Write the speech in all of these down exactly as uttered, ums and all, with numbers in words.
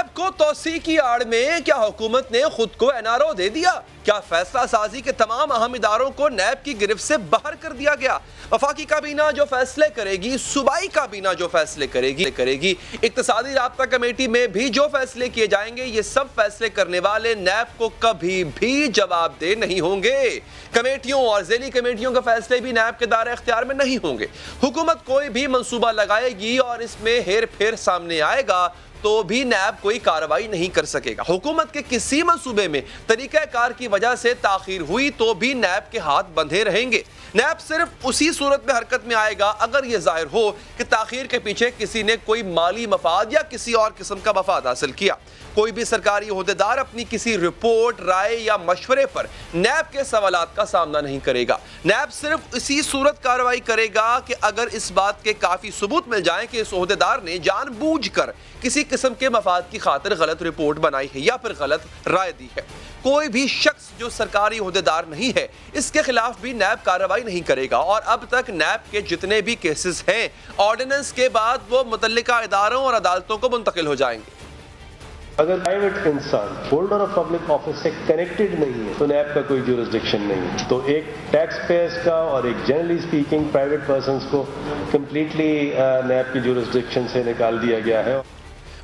App को तोसी की आड़ में क्या हुकूमत ने खुद को एन आर ओ दे दिया? क्या फैसला साजी के तमाम अहम इदारों को नैब की गिरफ्त से बाहर कर दिया गया? वफाकी काबीना जो फैसले करेगी, सूबाई काबीना जो फैसले करेगी करेगी इक्तसादी राब्ता कमेटी में भी जो फैसले किए जाएंगे, ये सब फैसले करने वाले नैब को कभी भी जवाबदेह नहीं होंगे। कमेटियों और जिली कमेटियों के फैसले भी नैब के दायरे इख्तियार में नहीं होंगे। हुकूमत कोई भी मनसूबा लगाएगी और इसमें हेर फेर सामने आएगा तो भी नैब कोई कार्रवाई नहीं कर सकेगा। हुकूमत के किसी मंसूबे में तरीक़ाकार की वजह से ताखीर हुई तो भी नैब के हाथ बंधे रहेंगे। नैब सिर्फ उसी सूरत में हरकत में आएगा अगर यह जाहिर हो कि ताखीर के पीछे किसी ने कोई माली मफाद या किसी और किस्म का मफाद हासिल किया। कोई भी सरकारी ओहदेदार अपनी किसी रिपोर्ट, राय या मशवरे पर नैब के सवालात का सामना नहीं करेगा। नैब सिर्फ इसी सूरत कार्रवाई करेगा कि अगर इस बात के काफ़ी सबूत मिल जाएं कि इस ओहदेदार ने जानबूझकर किसी किस्म के मफाद की खातिर गलत रिपोर्ट बनाई है या फिर गलत राय दी है। कोई भी शख्स जो सरकारी ओहदेदार नहीं है, इसके खिलाफ भी नैब कार्रवाई नहीं करेगा। और अब तक नैब के जितने भी केसेस हैं, ऑर्डिनेंस के बाद वो मुतल्लिका इदारों और अदालतों को मुंतकिल हो जाएंगे। अगर प्राइवेट इंसान होल्डर ऑफ पब्लिक ऑफिस से कनेक्टेड नहीं है तो नैब का कोई ज्यूरिसडिक्शन नहीं है। तो एक टैक्स पेयर्स का और एक जनरली स्पीकिंग प्राइवेट पर्संस को कंप्लीटली नैब की ज्यूरिसडिक्शन से निकाल दिया गया है।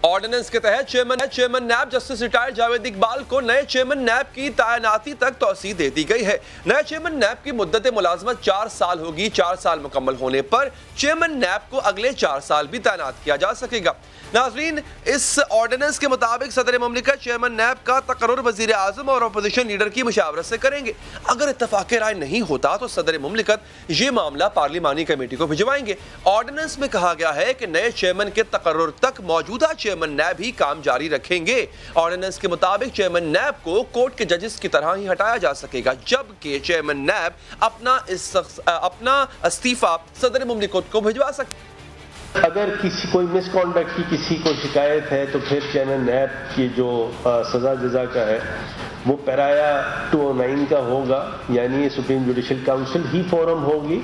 ऑर्डिनेंस के तहत chairman chairman NAB justice retired Javed Iqbal को नए चेयरमैन नैब की तैनाती तक तोसी दे दी गई है। नए चेयरमैन नैब की मुद्दत मुलाजमत चार साल होगी। चार साल मुकम्मल होने पर चेयरमैन नैब को अगले चार साल भी तैनात किया जा सकेगा। नाजरीन, इस ऑर्डिनेंस के मुताबिक सदर ममलिकत चेयरमैन नैब का तकर्रुर वज़ीर आज़म और अपोजिशन लीडर की मुशावरत से करेंगे। अगर इत्तफाक राय नहीं होता तो सदर ममलिकत ये मामला पार्लिमानी कमेटी को भिजवाएंगे। ऑर्डिनेंस में कहा गया है कि नए चेयरमैन के तकर्रुर तक मौजूदा चेयरमैन नैब ही काम जारी रखेंगे। ऑर्डिनेंस के मुताबिक चेयरमैन नैब को कोर्ट के जजेस की तरह ही हटाया जा सकेगा, जबकि चेयरमैन नैब अपना इस अपना इस्तीफा सदर ममलिकत को भिजवा सकते। अगर किसी कोई मिसकॉन्डक्ट की किसी को शिकायत है तो फिर चेयरमैन नैब की जो आ, सजा जजा का है वो पैराया दो सौ नौ का होगा, यानी सुप्रीम जुडिशल काउंसिल ही फोरम होगी।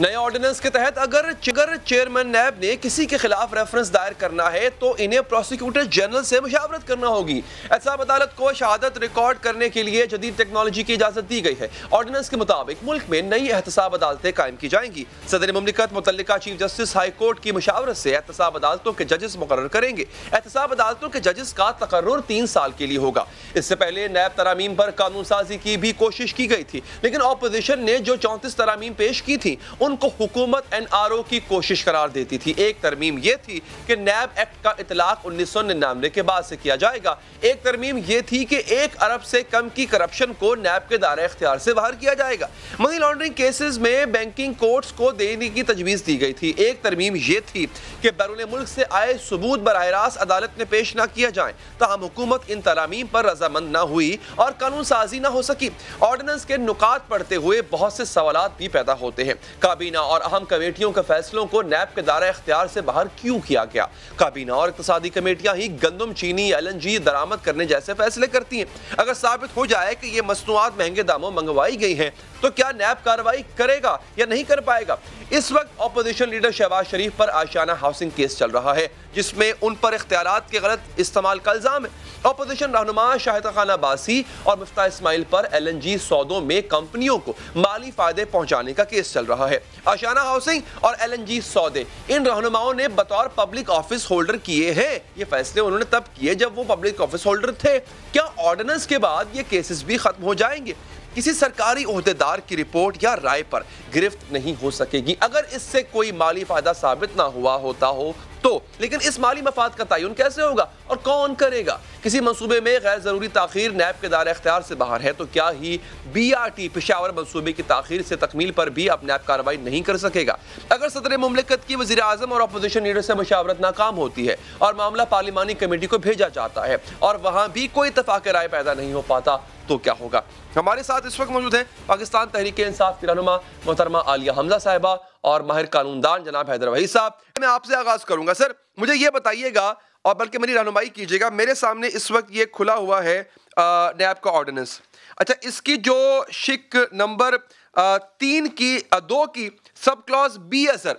नए ऑर्डिनेंस के तहत अगर अगर चेयरमैन नैब ने किसी के खिलाफ रेफरेंस दायर करना है तो इन्हें प्रोसिक्यूटर जनरल से मुशावरत करना होगी। एहसाब अदालत को शहादत रिकॉर्ड करने के लिए जदीद टेक्नोलॉजी की इजाजत दी गई है। ऑर्डिनेंस के मुताबिक मुल्क में नई एहतसाब अदालतें कायम की जाएंगी। सदर ममलिकत मुतल्लिका चीफ जस्टिस हाई कोर्ट की मुशावरत से एहतसाब अदालतों के जजेस मुकर्रर करेंगे। एहतसाब अदालतों के जजेस का तकर्रुर तीन साल के लिए होगा। इससे पहले नैब तरामीम पर कानून साजी की भी कोशिश की गई थी, लेकिन अपोजिशन ने जो चौंतीस तरामीम पेश की थी उनको हुकूमत एन आर ओ की कोशिश करार देती थी। एक तरमीम यह थी कि नैब एक्ट का इतलाक उन्नीस सौ निन्यानवे के बाद से किया जाएगा। एक तरमीम यह थी कि एक अरब से कम की करप्शन को नैब के दायरे इख्तियार से बाहर किया जाएगा। मनी लॉन्ड्रिंग केसेस में बैंकिंग कोर्ट्स को देने की तजवीज़ दी गई थी। एक तरमीम यह थी कि बैरून मुल्क से आए सबूत बराह रास्त अदालत में पेश ना किया जाए। तहम हुकूमत इन तरामीम पर रजामंद ना हुई और कानून साजी ना हो सकी। ऑर्डिनेंस के नुकात पढ़ते हुए बहुत से सवाल भी पैदा होते हैं। काबीना और अहम कमेटियों के फैसलों को नैब के दायरा इख्तियार से बाहर क्यों किया गया? काबीना और इक़्तिसादी कमेटियां ही गंदम, चीनी, एल एन जी दरामद करने जैसे फैसले करती हैं। अगर साबित हो जाए कि ये मसनूआत महंगे दामों मंगवाई गई हैं तो क्या नैब कार्रवाई करेगा या नहीं कर पाएगा? इस वक्त अपोजिशन लीडर शहबाज शरीफ पर आशियाना हाउसिंग केस चल रहा है, जिसमें उन पर इख्तियारात के गलत इस्तेमाल का इल्ज़ाम है। अपोजिशन रहनुमा शाहिदा खान अब्बासी और मुफ्ता इस्माइल पर एल एन जी सौदों में कंपनियों को माली फायदे पहुंचाने का केस चल रहा है। आशियाना हाउसिंग और एल एन जी सौदे इन रहनुमाओं ने बतौर पब्लिक ऑफिस होल्डर किए हैं। ये फैसले उन्होंने तब किए जब वो पब्लिक ऑफिस होल्डर थे। क्या ऑर्डिनेंस के बाद ये केसेस भी खत्म हो जाएंगे? किसी सरकारी ओहदेदार की रिपोर्ट या राय पर गिरफ्त नहीं हो सकेगी अगर इससे कोई माली फायदा साबित ना हुआ होता हो तो। लेकिन इस माली मफाद का तयन कैसे होगा और कौन करेगा? किसी मंसूबे में गैर ज़रूरी ताखीर नैब के दायरे इख्तियार से बाहर है तो क्या ही बी आर टी पेशावर मंसूबे की ताखीर से तकमील पर भी अब नैब कार्रवाई नहीं कर सकेगा। अगर सदर ममलिकत की वज़ीर आज़म और अपोजिशन लीडर से मुशावरत नाकाम होती है और मामला पार्लिमानी कमेटी को भेजा जाता है और वहाँ भी कोई इत्तफाक़ राय पैदा नहीं हो पाता तो क्या होगा? हमारे साथ इस वक्त मौजूद हैं पाकिस्तान तहरीक इंसाफ की रहनुमा मोहतरमा आलिया हमजा साहिबा और माहिर कानूनदान जनाब हैदर वहीद साहब। मैं आपसे आगाज़ करूंगा सर, मुझे ये बताइएगा और बल्कि मेरी रहनुमाई कीजिएगा। मेरे सामने इस वक्त ये खुला हुआ है नैब का ऑर्डिनेंस। अच्छा, इसकी जो शिक नंबर आ, तीन की आ, दो की सब क्लॉज बी है सर,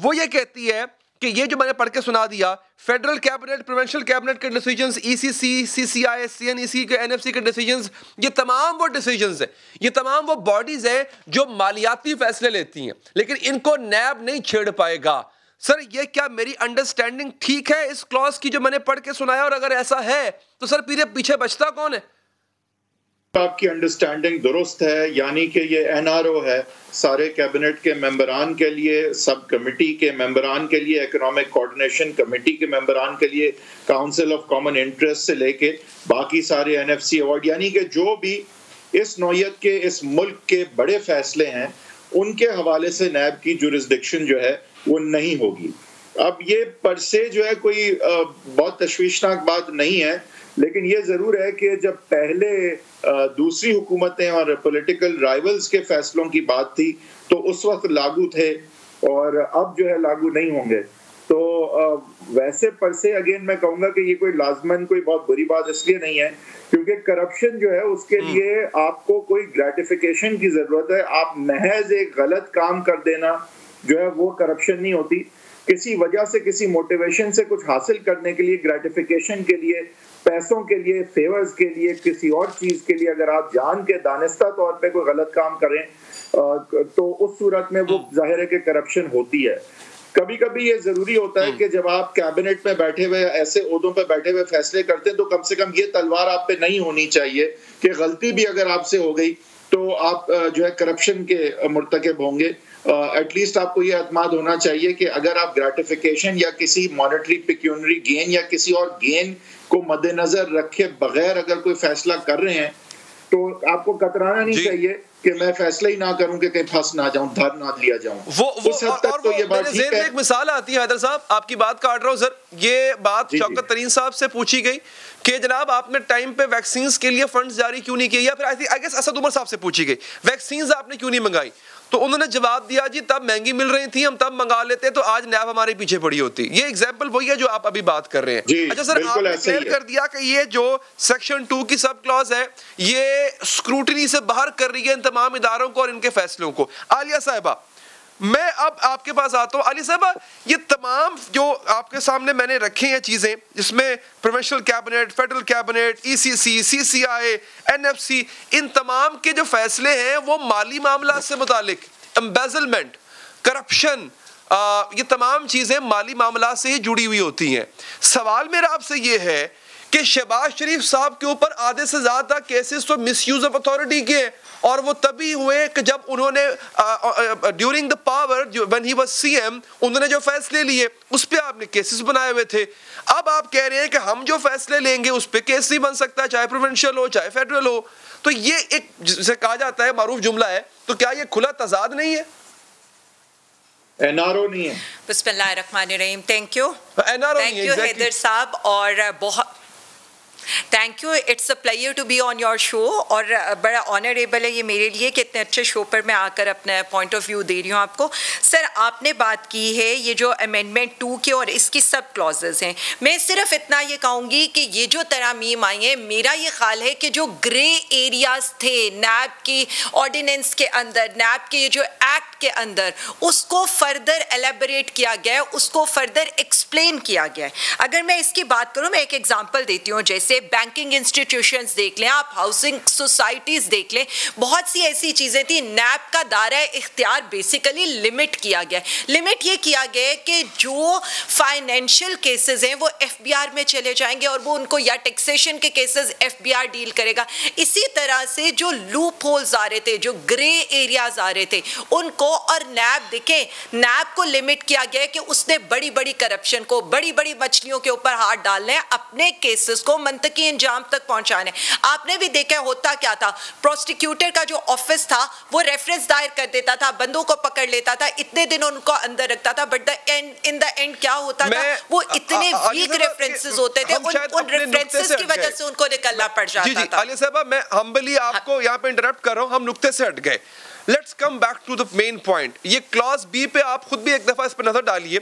वो ये कहती है कि ये जो मैंने पढ़ के सुना दिया फेडरल कैबिनेट, प्रोविंशियल कैबिनेट के डिसीजंस, ईसीसी, सीसीआई, सीएनईसी के, एनएफसी के डिसीजंस, ये तमाम वो डिसीजंस हैं, ये तमाम वो बॉडीज हैं जो मालियाती फैसले लेती हैं, लेकिन इनको नैब नहीं छेड़ पाएगा। सर ये क्या मेरी अंडरस्टैंडिंग ठीक है इस क्लॉज की जो मैंने पढ़ के सुनाया? और अगर ऐसा है तो सर पीछे पीछे बचता कौन है? आपकी अंडरस्टैंडिंग दुरुस्त है, यानी कि ये एनआरओ है सारे कैबिनेट के मेंबरान के लिए, सब कमेटी के मेंबरान के लिए, इकोनॉमिक कोऑर्डिनेशन कमेटी के मेंबरान के लिए, काउंसिल ऑफ कॉमन इंटरेस्ट से लेके बाकी सारे एनएफसी अवार्ड, यानी कि जो भी इस नौयत के इस मुल्क के बड़े फैसले हैं उनके हवाले से नैब की जुरिस्डिक्शन जो है वो नहीं होगी। अब ये पर से जो है कोई बहुत तश्वीशनाक बात नहीं है, लेकिन ये ज़रूर है कि जब पहले दूसरी हुकूमतें और पॉलिटिकल राइवल्स के फैसलों की बात थी तो उस वक्त लागू थे और अब जो है लागू नहीं होंगे। तो वैसे पर से अगेन मैं कहूँगा कि ये कोई लाजमन कोई बहुत बुरी बात इसलिए नहीं है क्योंकि करप्शन जो है उसके लिए आपको कोई ग्रेटिफिकेशन की ज़रूरत है। आप महज एक गलत काम कर देना जो है वो करप्शन नहीं होती। किसी वजह से, किसी मोटिवेशन से कुछ हासिल करने के लिए, ग्रेटिफिकेशन के लिए, पैसों के लिए, फेवर्स के लिए, किसी और चीज़ के लिए अगर आप जान के दानिस्ता तौर पे कोई गलत काम करें तो उस सूरत में वो जाहिर है कि करप्शन होती है। कभी कभी ये ज़रूरी होता है कि जब आप कैबिनेट में बैठे हुए ऐसे ओहदों पे बैठे हुए फैसले करते हैं तो कम से कम ये तलवार आप पे नहीं होनी चाहिए कि गलती भी अगर आपसे हो गई तो आप जो है करप्शन के मुर्तकब होंगे। एटलीस्ट आपको ये अतमाद होना चाहिए कि अगर आप ग्रेटिफिकेशन या किसी मॉनेटरी पिक्यूनरी गेन या किसी और गेन को मद्देनजर रखे बगैर अगर कोई फैसला कर रहे हैं तो आपको कतराना नहीं चाहिए कि मैं फैसला ही ना करूं कि कहीं फंस ना जाऊं, धर ना लिया जाऊं। वो, वो उस हद तक तो ये बात ठीक है। एक मिसाल आती है हैदर साहब, आपकी बात काट रहा हूं सर, ये बात शौकत तरीन साहब से पूछी गई कि जनाब आपने टाइम पे वैक्सीन के लिए फंड्स जारी क्यों नहीं किए, या फिर I think I guess Asad Umar साहब से पूछी गई वैक्सीन आपने क्यों नहीं मंगाई, तो उन्होंने जवाब दिया जी तब महंगी मिल रही थी, हम तब मंगा लेते तो आज नैब हमारे पीछे पड़ी होती। ये एग्जांपल वही है जो आप अभी बात कर रहे हैं। अच्छा सर आपने क्लियर कर दिया कि ये जो सेक्शन टू की सब क्लॉज है ये स्क्रूटनी से बाहर कर रही है इन तमाम इदारों को और इनके फैसलों को। आलिया साहिबा मैं अब आपके पास आता हूँ। आलिया साहिबा ये तमाम जो आपके सामने मैंने रखे हैं चीज़ें जिसमें provincial cabinet, federal cabinet, ECC, CCI, NFC, इन तमाम के जो फैसले हैं वो माली मामला से मुतालिक, एम्बेजलमेंट, करप्शन, ये तमाम चीज़ें माली मामला से ही जुड़ी हुई होती हैं। सवाल मेरा आपसे ये है कि शहबाज शरीफ साहब के ऊपर आधे से ज़्यादा केसेस तो मिसयूज ऑफ अथॉरिटी के हैं और वो तभी हुए कि जब उन्होंने during the power when he was CM उन्होंने जो फैसले लिए उस पर आपने केसेस बनाए हुए थे। अब आप कह रहे हैं कि हम जो फैसले लेंगे उस पर केस नहीं बन सकता, चाहे प्रोविंशियल हो चाहे फेडरल हो। तो ये एक जिसे कहा जाता है मारूफ जुमला है, तो क्या ये खुला तजाद नहीं है? एनआरओ नहीं है। बिस्मिल्लाहिर्रहमानिर्रहीम। Thank you thank you Haider साहब और बहुत thank you. It's a player to be on your show और बड़ा ऑनरेबल है ये मेरे लिए कि इतने अच्छे शो पर मैं आकर अपना पॉइंट ऑफ व्यू दे रही हूँ आपको। सर आपने बात की है ये जो अमेंडमेंट टू के और इसकी सब क्लॉजेज हैं, मैं सिर्फ इतना ये कहूँगी कि ये जो तरामीम आई हैं मेरा ये ख्याल है कि जो ग्रे एरियाज थे नैब की ऑर्डिनेंस के अंदर, नैब के ये जो एक्ट के अंदर, उसको फर्दर एलेबरेट किया गया है, उसको फर्दर एक्सप्लेन किया गया है। अगर मैं इसकी बात करूँ मैं एक एग्जाम्पल देती हूँ, जैसे बैंकिंग इंस्टीट्यूशंस देख लें आप, हाउसिंग सोसाइटीज देख लें, बहुत सी ऐसी चीजें थी। नैब का दायरा इख्तियार बेसिकली लिमिट किया गया, लिमिट ये किया गया कि जो फाइनेंशियल केसेस हैं वो एफबीआर में चले जाएंगे और वो उनको या टैक्सेशन के केसेस एफबीआर डील करेगा। इसी तरह से जो लूप होल्स आ रहे थे, जो ग्रे एरियाज आ रहे थे उनको, और नैब देखें नैब को लिमिट किया गया कि उसने बड़ी बड़ी करप्शन को, बड़ी बड़ी मछलियों के ऊपर हाथ डालना है, अपने केसेस को मंत्र के इंजाम तक पहुंचाने। आपने भी देखा होता क्या था, प्रोसिक्यूटर का जो ऑफिस था वो रेफरेंस दायर कर देता था, बंदों को पकड़ लेता था, इतने दिन उनको अंदर रखता था, but the end in the end क्या होता था वो इतने वीक रेफरेंसेस होते थे, उन, उन रेफरेंसेस की वजह से उनको निकलना पड़ जाता था। आलिया साहिबा मैं हम्बली आपको यहाँ पे इंटरप्ट कर रहा हूँ, हम नुक्ते से हट गए। Let's come back to the main point. ये क्लॉज बी पे आप खुद भी एक दफा इस पर नजर डालिए,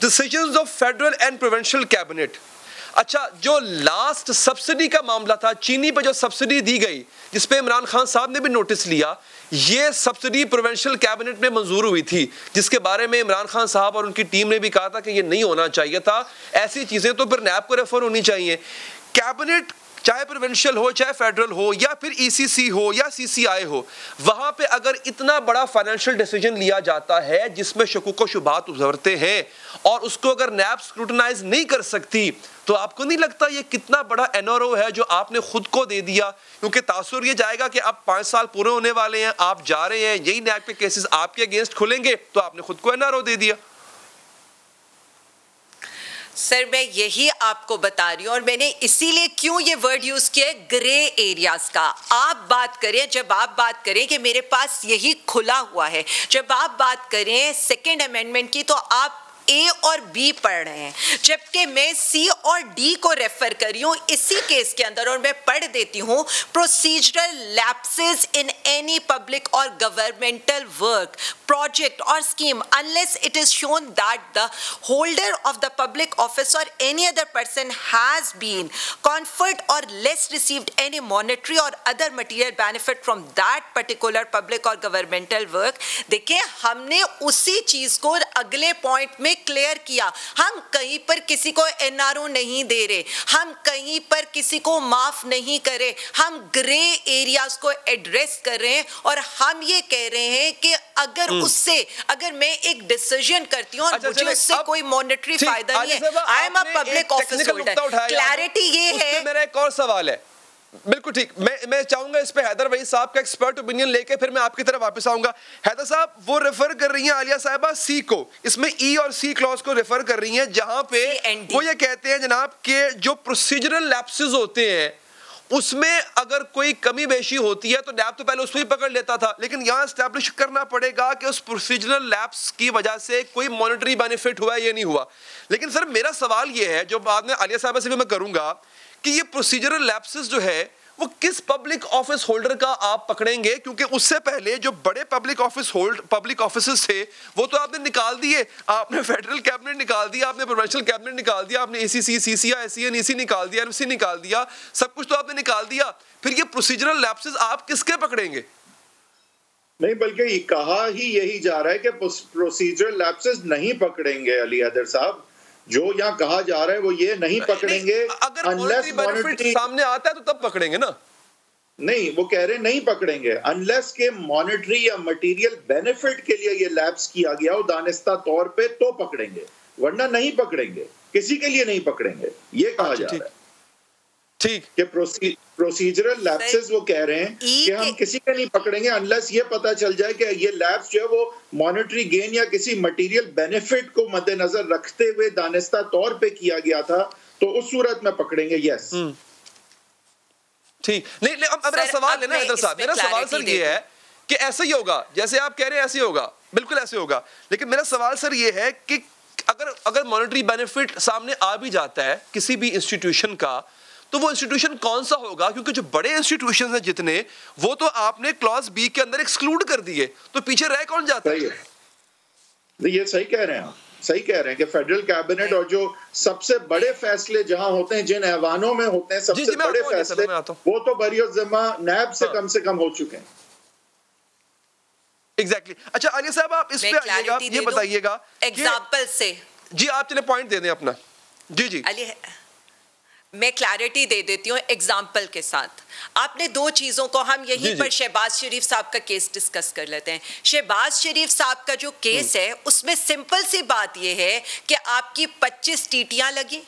decisions of federal and provincial cabinet. अच्छा जो लास्ट सब्सिडी का मामला था, चीनी पे जो सब्सिडी दी गई जिस पे इमरान खान साहब ने भी नोटिस लिया, ये सब्सिडी प्रोविंशियल कैबिनेट में मंजूर हुई थी, जिसके बारे में इमरान खान साहब और उनकी टीम ने भी कहा था कि ये नहीं होना चाहिए था, ऐसी चीजें तो फिर नैब को रेफर होनी चाहिए। कैबिनेट चाहे प्रोविंशियल हो, चाहे फेडरल हो, या फिर ईसीसी हो या सीसीआई हो, वहां पे अगर इतना बड़ा फाइनेंशियल डिसीजन लिया जाता है जिसमें शकूक व शुबहात उभरते हैं और उसको अगर नैब स्क्रूटनाइज नहीं कर सकती, तो आपको नहीं लगता ये कितना बड़ा एनआरओ है जो आपने खुद को दे दिया? क्योंकि तासुर ये जाएगा कि अब पाँच साल पूरे होने वाले हैं, आप जा रहे हैं, यही नैब पे केसेस आपके अगेंस्ट खुलेंगे, तो आपने खुद को एनआरओ दे दिया। सर मैं यही आपको बता रही हूँ, और मैंने इसीलिए क्यों ये वर्ड यूज़ किया है ग्रे एरियाज़ का। आप बात करें, जब आप बात करें कि मेरे पास यही खुला हुआ है, जब आप बात करें सेकेंड अमेंडमेंट की, तो आप ए और बी पढ़ रहे हैं, जबकि मैं सी और डी को रेफर कर रही हूँ इसी केस के अंदर। और मैं पढ़ देती हूँ, procedural lapses in any public or governmental work, project or scheme, unless it is shown that the holder of the public office or any other person has been conferred or less received any monetary or other material benefit from that particular public or governmental work. देखिए हमने उसी चीज़ को अगले point में clear किया। हम कहीं पर किसी को एनआरओ नहीं दे रहे, हम कहीं पर किसी को माफ नहीं कर रहे, हम ग्रे एरियाज को एड्रेस कर रहे हैं। और हम ये कह रहे हैं कि अगर उससे अगर मैं एक डिसीजन करती हूं और अच्छा, मुझे उससे कोई मॉनेटरी फायदा नहीं है, I am a public office holder. Clarity ये है। मेरा एक और सवाल है, बिल्कुल ठीक, मैं मैं चाहूंगा इस पे हैदर वहीद साहब का एक्सपर्ट ओपिनियन लेके फिर मैं आपकी तरफ वापस आऊंगा। हैदर साहब वो रेफर कर रही हैं आलिया साहिबा सी को, इसमें ई e और सी क्लॉज को रेफर कर रही हैं, जहां पे वो ये कहते हैं जनाब के जो प्रोसीजरल लैप्सेस होते हैं उसमें अगर कोई कमी बेशी होती है तो नैब तो पहले उसमें ही पकड़ लेता था, लेकिन यहाँ इस्टेब्लिश करना पड़ेगा कि उस प्रोसीजरल लैप्स की वजह से कोई मॉनिटरी बेनिफिट हुआ या नहीं हुआ। लेकिन सर मेरा सवाल ये है, जो बाद में आलिया साहिबा से भी मैं करूँगा, कि ये प्रोसीजरल लैप्सेस जो है वो किस पब्लिक ऑफिस होल्डर का आप पकड़ेंगे? क्योंकि उससे पहले जो बड़े public office hold public offices थे वो तो आपने निकाल दिए, आपने फेडरल कैबिनेट निकाल दिया, आपने प्रोविंशियल कैबिनेट निकाल दिया, आपने एसीसी सीसीआई एसएनईसी निकाल दिया, एमसी निकाल दिया, सब कुछ तो आपने निकाल दिया। फिर ये प्रोसीजरल लैप्सेस आप किसके पकड़ेंगे? नहीं बल्कि कहा ही यही जा रहा है कि प्रोसीजरल लैप्सेस नहीं पकड़ेंगे अली हैदर साहब, जो यहाँ कहा जा रहा है वो ये नहीं पकड़ेंगे। नहीं, अगर अनलेस मॉनेटरी सामने आता है तो तब पकड़ेंगे ना। नहीं वो कह रहे नहीं पकड़ेंगे अनलेस के मॉनेटरी या मटेरियल बेनिफिट के लिए ये लैप्स किया गया हो दानिस्ता तौर पे तो पकड़ेंगे, वरना नहीं पकड़ेंगे, किसी के लिए नहीं पकड़ेंगे, ये कहा जा रहा है। ठीक कि प्रोसीजरल लैप्सेस वो कह रहे हैं कि हम किसी का नहीं पकड़ेंगे अनलेस ये पता चल जाए कि ये लैप्स जो है वो मॉनेटरी गेन या किसी मटेरियल बेनिफिट को मद्देनजर रखते हुए दानिस्ता तौर पे किया गया था, तो उस सूरत में पकड़ेंगे। यस ठीक। नहीं नहीं अब मेरा सवाल है ना हैदर साहब, मेरा सवाल सर ये है कि ऐसे ही होगा जैसे आप कह रहे हैं, ऐसे होगा, बिल्कुल ऐसे होगा। लेकिन मेरा सवाल सर ये है कि अगर अगर मॉनेटरी बेनिफिट सामने आ भी जाता है किसी भी इंस्टीट्यूशन का, तो वो इंस्टीट्यूशन कौन सा होगा? क्योंकि जो बड़े इंस्टीट्यूशंस हैं जितने, वो तो आपने क्लॉज बी के अंदर एक्सक्लूड कर दिए, तो पीछे रह कौन जाता है? ये सही कह रहे हैं, सही कह रहे हैं कि फेडरल कैबिनेट और जो सबसे बड़े फैसले जहां होते हैं, जिन ऐवानों में होते हैं सबसे जी जी बड़े फैसले, वो तो बरियज़मा नैब से कम से कम हो चुके हैं। एग्जैक्टली। अच्छा आलिया साहब आप इस पे आइएगा, ये बताइएगा एग्जाम्पल से। जी आप चले पॉइंट दे दें अपना। जी जी मैं क्लैरिटी दे देती हूँ एग्जाम्पल के साथ। आपने दो चीज़ों को हम यहीं पर शहबाज शरीफ साहब का केस डिस्कस कर लेते हैं। शहबाज शरीफ साहब का जो केस है उसमें सिंपल सी बात यह है कि आपकी पच्चीस टीटियाँ लगी,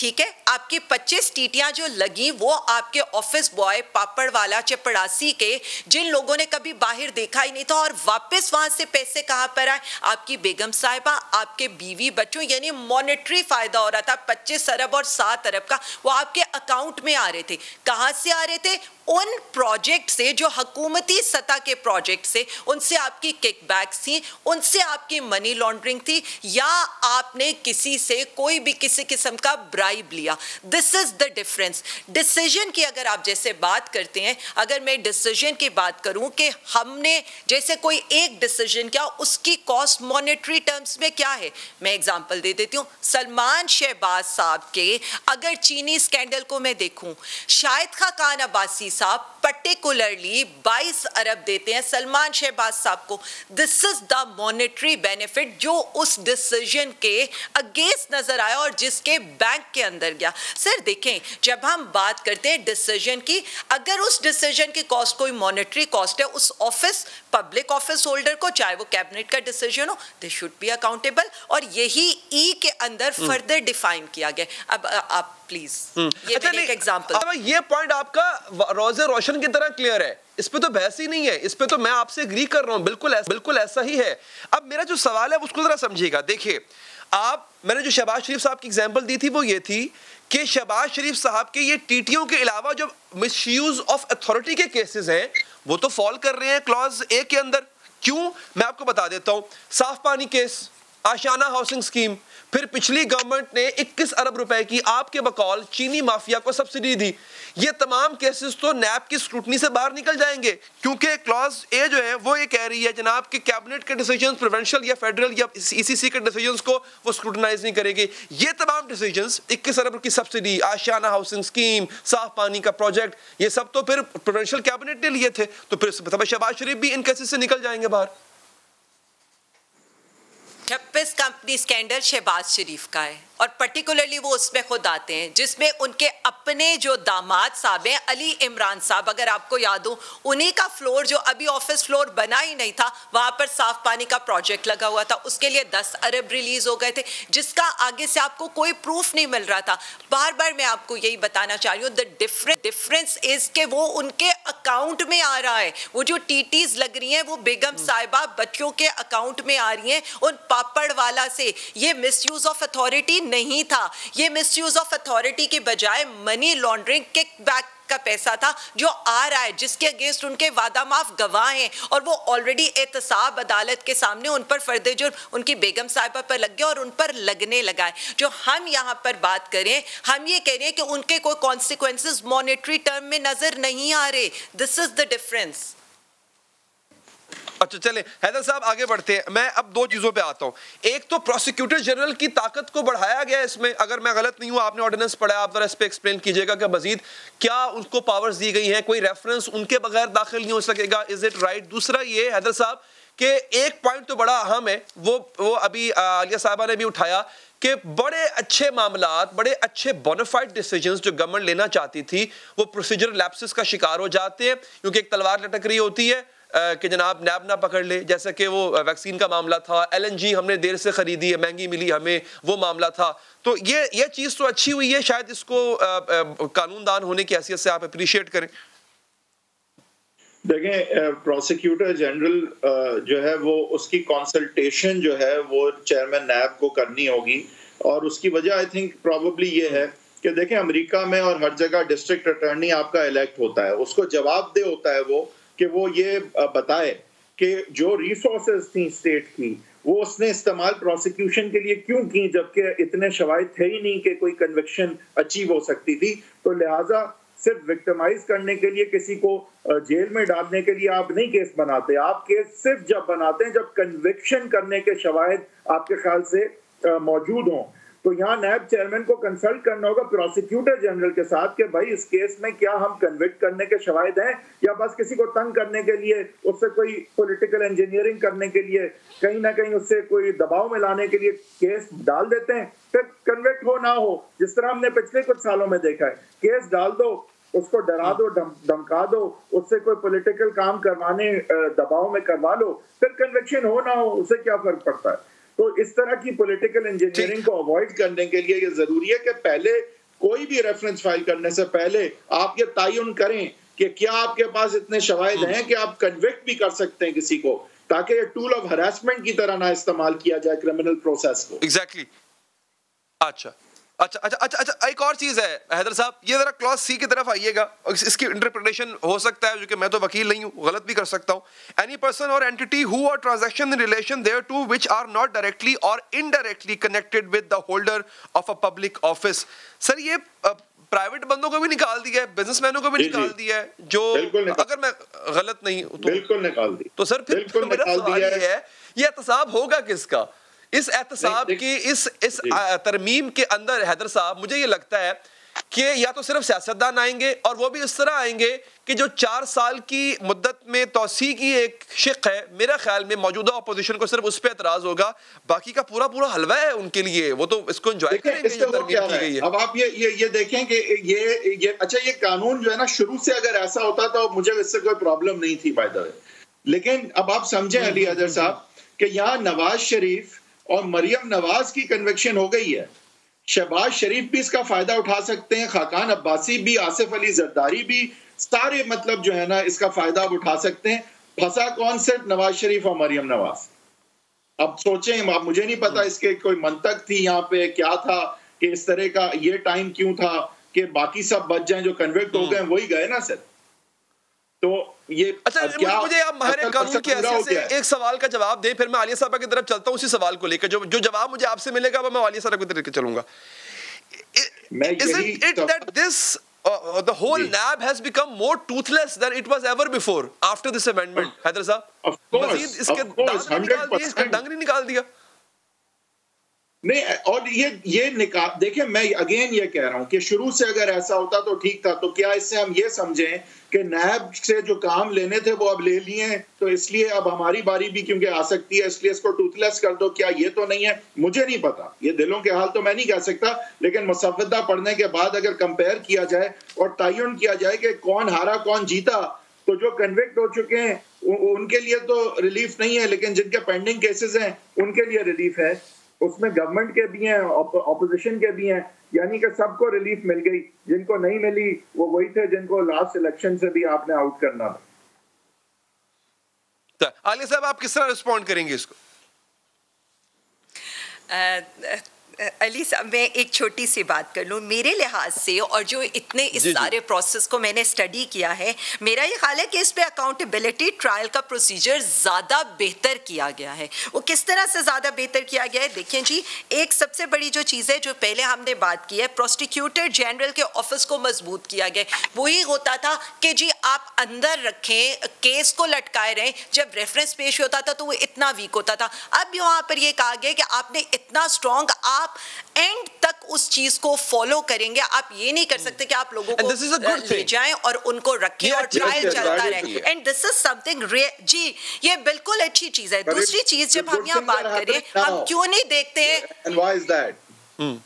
ठीक है, आपकी पच्चीस टीटियाँ जो लगी वो आपके ऑफिस बॉय पापड़वाला चपड़ासी के, जिन लोगों ने कभी बाहर देखा ही नहीं था, और वापस वहाँ से पैसे कहाँ पर आए? आपकी बेगम साहिबा, आपके बीवी बच्चों, यानी मॉनेटरी फायदा हो रहा था पच्चीस अरब और सात अरब का, वो आपके अकाउंट में आ रहे थे। कहाँ से आ रहे थे? उन प्रोजेक्ट से जो हकूमती सतह के प्रोजेक्ट से, उनसे आपकी किकबैक्स थी, उनसे आपकी मनी लॉन्ड्रिंग थी, या आपने किसी से कोई भी किसी किस्म का ब्राइब लिया। This is the difference. Decision की अगर आप जैसे बात करते हैं, अगर मैं डिसीजन की बात करूं कि हमने जैसे कोई एक डिसीजन किया, उसकी कॉस्ट मॉनेटरी टर्म्स में क्या है, मैं एग्जाम्पल दे देती हूँ। सलमान शहबाज साहब के अगर चीनी स्कैंडल को मैं देखूं, शाहिद खान अब्बासी साहब पर्टिकुलरली बाईस अरब देते हैं सलमान शहबाज साहब को। This is the monetary benefit जो उस डिसीजन के अगेंस्ट नजर आया और जिसके बैंक के अंदर गया। सर देखें, जब हम बात करते हैं डिसीजन की, अगर उस डिसीजन की कॉस्ट कोई मॉनेटरी कॉस्ट है, उस ऑफिस पब्लिक ऑफिस होल्डर को, चाहे वो कैबिनेट का डिसीजन हो, दे शुड बी अकाउंटेबल। और यही ई के अंदर फर्दर डिफाइन किया गया। अब आप प्लीज ये अच्छा एक एग्जांपल। अब ये पॉइंट आपका रोजे रोशन की तरह क्लियर है, इस पे तो बहस ही नहीं है, इस पे तो मैं आपसे एग्री कर रहा हूँ, बिल्कुल ऐसा, बिल्कुल ऐसा ही है। अब मेरा जो सवाल है उसको जरा समझिएगा। देखिए, आप मैंने जो शहबाज शरीफ साहब की एग्जाम्पल दी थी वो ये थी कि शहबाज शरीफ साहब के ये टीटीओ के अलावा जो मिसयूज ऑफ अथॉरिटी के केसेस हैं वो तो फॉल कर रहे हैं क्लॉज ए के अंदर। क्यों, मैं आपको बता देता हूँ। साफ पानी केस, आशाना हाउसिंग स्कीम, फिर पिछली गवर्नमेंट ने इक्कीस अरब रुपए की आपके बकौल चीनी माफिया को सब्सिडी दी। ये तमाम केसेस तो नैब की स्क्रूटनी से बाहर निकल जाएंगे क्योंकि क्लॉज ए जो है वो ये कह रही है जनाब कि कैबिनेट के डिसीजन, प्रोविंशियल या फेडरल या ईसीसी के डिसीजन को वो स्क्रूटनाइज नहीं करेगी। ये तमाम डिसीजन, इक्कीस अरब की सब्सिडी, आशियाना हाउसिंग स्कीम, साफ पानी का प्रोजेक्ट, ये सब तो फिर प्रोविंशियल कैबिनेट ने लिए थे, तो फिर शहबाज शरीफ भी इन केसेस से निकल जाएंगे बाहर। छब्बीस कंपनी स्कैंडल शहबाज शरीफ का है और पर्टिकुलरली वो उसमें खुद आते हैं जिसमें उनके अपने जो दामाद साहब हैं अली इमरान साहब, अगर आपको याद हो, उन्हीं का फ्लोर जो अभी ऑफिस फ्लोर बना ही नहीं था, वहाँ पर साफ पानी का प्रोजेक्ट लगा हुआ था, उसके लिए दस अरब रिलीज हो गए थे जिसका आगे से आपको कोई प्रूफ नहीं मिल रहा था। बार बार मैं आपको यही बताना चाह रही हूँ, द डिफरेंस डिफरेंस इज के वो उनके अकाउंट में आ रहा है, वो जो टीटीज लग रही हैं वो बेगम साहिबा बच्चों के अकाउंट में आ रही हैं उन पापड़ वाला से। ये मिसयूज ऑफ अथॉरिटी नहीं था, ये मिसयूज ऑफ अथॉरिटी के बजाय मनी लॉन्ड्रिंग, किकबैक का पैसा था जो आ रहा है, जिसके अगेंस्ट उनके वादा माफ गवाह हैं और वो ऑलरेडी एहतसाब अदालत के सामने उन पर फर्दे जुर्म उनकी बेगम साहिबा पर लग गया और उन पर लगने लगा है। जो हम यहाँ पर बात करें, हम ये कह रहे हैं कि उनके कोई कॉन्सिक्वेंसेस मॉनेटरी टर्म में नजर नहीं आ रहे। This is the difference. अच्छा चले हैदर साहब, आगे बढ़ते हैं। मैं अब दो चीज़ों पे आता हूँ। एक तो प्रोसिक्यूटर जनरल की ताकत को बढ़ाया गया इसमें, अगर मैं गलत नहीं हूँ, आपने ऑर्डिनेंस पढ़ा, आप जरा इस पर एक्सप्लेन कीजिएगा कि मजीद क्या उनको पावर्स दी गई हैं, कोई रेफरेंस उनके बगैर दाखिल नहीं हो सकेगा, इज इट राइट? दूसरा ये हैदर साहब कि एक पॉइंट तो बड़ा अहम है, वो वो अभी आलिया साहबा ने भी उठाया कि बड़े अच्छे मामलात, बड़े अच्छे बोनाफाइड डिसीजंस जो गवर्नमेंट लेना चाहती थी वो प्रोसीजर लैप्सेस का शिकार हो जाते हैं क्योंकि एक तलवार लटक रही होती है कि जनाब नैब ना पकड़ ले, जैसा कि वो वैक्सीन का मामला था, एलएनजी हमने देर से ख़रीदी है, महंगी मिली हमें, वो मामला था। तो ये ये चीज़ तो अच्छी हुई है, शायद इसको कानूनदान होने की हैसियत से आप अप्रिशिएट करें। देखें, प्रोसिक्यूटर जनरल जो है वो उसकी कंसल्टेशन जो है वो चेयरमैन नैब को करनी होगी और उसकी वजह आई थिंक प्रॉबेबली ये है कि देखें अमेरिका में और हर जगह डिस्ट्रिक्ट अटर्नी आपका इलेक्ट होता है, उसको जवाबदेह होता है वो कि वो ये बताए कि जो रिसोर्सेज थी स्टेट की वो उसने इस्तेमाल प्रोसिक्यूशन के लिए क्यों की, जबकि इतने शवाहिद थे ही नहीं कि कोई कन्विक्शन अचीव हो सकती थी। तो लिहाजा सिर्फ विक्टिमाइज करने के लिए, किसी को जेल में डालने के लिए आप नहीं केस बनाते। आप केस सिर्फ जब बनाते हैं जब कन्विक्शन करने के शवाहिद आपके ख्याल से मौजूद हों। तो यहाँ नैब चेयरमैन को कंसल्ट करना होगा प्रोसिक्यूटर जनरल के साथ कि भाई इस केस में क्या हम कन्विक्ट करने के शवाहिद हैं या बस किसी को तंग करने के लिए, उससे कोई पॉलिटिकल इंजीनियरिंग करने के लिए, कहीं ना कहीं उससे कोई दबाव में लाने के लिए केस डाल देते हैं, फिर कन्विक्ट हो ना हो, जिस तरह हमने पिछले कुछ सालों में देखा है, केस डाल दो, उसको डरा दो, धमका दम, दो, उससे कोई पॉलिटिकल काम करवाने दबाव में करवा लो, फिर कन्विक्शन हो ना हो उससे क्या फर्क पड़ता है। तो इस तरह की पॉलिटिकल इंजीनियरिंग को अवॉइड करने के लिए ये जरूरी है कि पहले कोई भी रेफरेंस फाइल करने से पहले आप ये तयन करें कि क्या आपके पास इतने शवाहिद हैं कि आप कन्विक्ट भी कर सकते हैं किसी को, ताकि ये टूल ऑफ हरासमेंट की तरह ना इस्तेमाल किया जाए क्रिमिनल प्रोसेस को। Exactly exactly. अच्छा अच्छा अच्छा अच्छा अच्छा एक और चीज़ है हैदर साहब, ये ज़रा क्लॉज सी की तरफ आइएगा, इसकी इंटरप्रिटेशन हो सकता है, जो कि मैं तो वकील नहीं हूँ, गलत भी कर सकता हूँ। Any person or entity who or transaction in relation thereto which are not directly or indirectly connected with the holder of a public office. Sir ये प्राइवेट बंदों को भी निकाल दिया है, बिजनेसमैनों को भी निकाल दिया है, जो अगर मैं गलत नहीं हूँ तो बिल्कुल निकाल दी। तो सर फिर ये एहतसाब होगा किसका? इस एहतसाब की इस इस तरमीम के अंदर हैदर साहब मुझे ये लगता है कि या तो सिर्फ सियासतदान आएंगे और वो भी इस तरह आएंगे कि जो चार साल की मुद्दत में तोसी की एक शिक है, मेरा ख्याल में मौजूदा अपोजिशन को सिर्फ उस पर एतराज होगा, बाकी का पूरा पूरा हलवा है उनके लिए, वो तो इसको एंजॉय करेंगे। इससे वो क्या है? है। अब आप ये ये ये देखें कि ये ये अच्छा ये कानून जो है ना, शुरू से अगर ऐसा होता तो मुझे इससे कोई प्रॉब्लम नहीं थी बाय द वे, लेकिन अब आप समझे अली अजहर साहब कि यहाँ नवाज शरीफ और मरियम नवाज की कन्विक्शन हो गई है, शहबाज शरीफ भी इसका फायदा उठा सकते हैं, खाकान अब्बासी भी, आसिफ अली जरदारी भी, सारे मतलब जो है ना इसका फायदा आप उठा सकते हैं। फंसा कौन? सिर्फ नवाज शरीफ और मरियम नवाज। अब सोचें, अब मुझे नहीं पता इसके कोई मंतक थी यहाँ पे, क्या था कि इस तरह का ये टाइम क्यों था कि बाकी सब बच जाएं, जो कन्विक्ट हो गए वही गए ना सर। तो ये अच्छा, क्या मुझे आप माहिर कानून की हैसियत से एक सवाल का जवाब दें, फिर मैं आलिया साहबा की तरफ चलता हूँ उसी सवाल को लेकर, जो जो जवाब मुझे आपसे मिलेगा वो मैं आलिया साहबा की तरफ लेकर चलूंगा। Isn't it that this uh, the whole nab has become more toothless than it was ever before after this amendment? Haider Sahab, of course, इसके दांग नहीं निकाल दिया नहीं, और ये ये निकाल देखिए, मैं अगेन ये कह रहा हूँ कि शुरू से अगर ऐसा होता तो ठीक था। तो क्या इससे हम ये समझें कि नैब से जो काम लेने थे वो अब ले लिए, तो इसलिए अब हमारी बारी भी क्योंकि आ सकती है इसलिए इसको टूथलेस कर दो, क्या ये तो नहीं है? मुझे नहीं पता, ये दिलों के हाल तो मैं नहीं कह सकता, लेकिन मुसवदा पढ़ने के बाद अगर कंपेयर किया जाए और तयन किया जाए कि कौन हारा कौन जीता, तो जो कन्विक्ट हो चुके हैं उनके लिए तो रिलीफ नहीं है, लेकिन जिनके पेंडिंग केसेस हैं उनके लिए रिलीफ है। उसमें गवर्नमेंट के भी हैं, ऑपोजिशन के भी हैं, यानी कि सबको रिलीफ मिल गई। जिनको नहीं मिली वो वही थे जिनको लास्ट इलेक्शन से भी आपने आउट करना था। आलिया साहब, आप किस तरह रिस्पॉन्ड करेंगे इसको? uh, अली साहब, मैं एक छोटी सी बात कर लूँ। मेरे लिहाज से और जो इतने इस जी सारे जी। प्रोसेस को मैंने स्टडी किया है, मेरा ये ख्याल है कि इस पे अकाउंटेबिलिटी ट्रायल का प्रोसीजर ज़्यादा बेहतर किया गया है। वो किस तरह से ज़्यादा बेहतर किया गया है? देखें जी, एक सबसे बड़ी जो चीज़ है जो पहले हमने बात की है, प्रोसिक्यूटर जनरल के ऑफिस को मजबूत किया गया। वही होता था कि जी आप अंदर रखें, केस को लटकाए रहें, जब रेफरेंस पेश होता था तो वो इतना वीक होता था। अब यहाँ पर यह कहा गया कि आपने इतना स्ट्रॉन्ग, आप एंड तक उस चीज को फॉलो करेंगे। आप ये नहीं कर सकते कि आप लोगों को ले जाएं और उनको रखें और ट्रायल चलता रहे। एंड दिस इज समथिंग जी, ये बिल्कुल अच्छी चीज है। दूसरी चीज, जब हम यहाँ बात करें, हम क्यों नहीं देखते हैं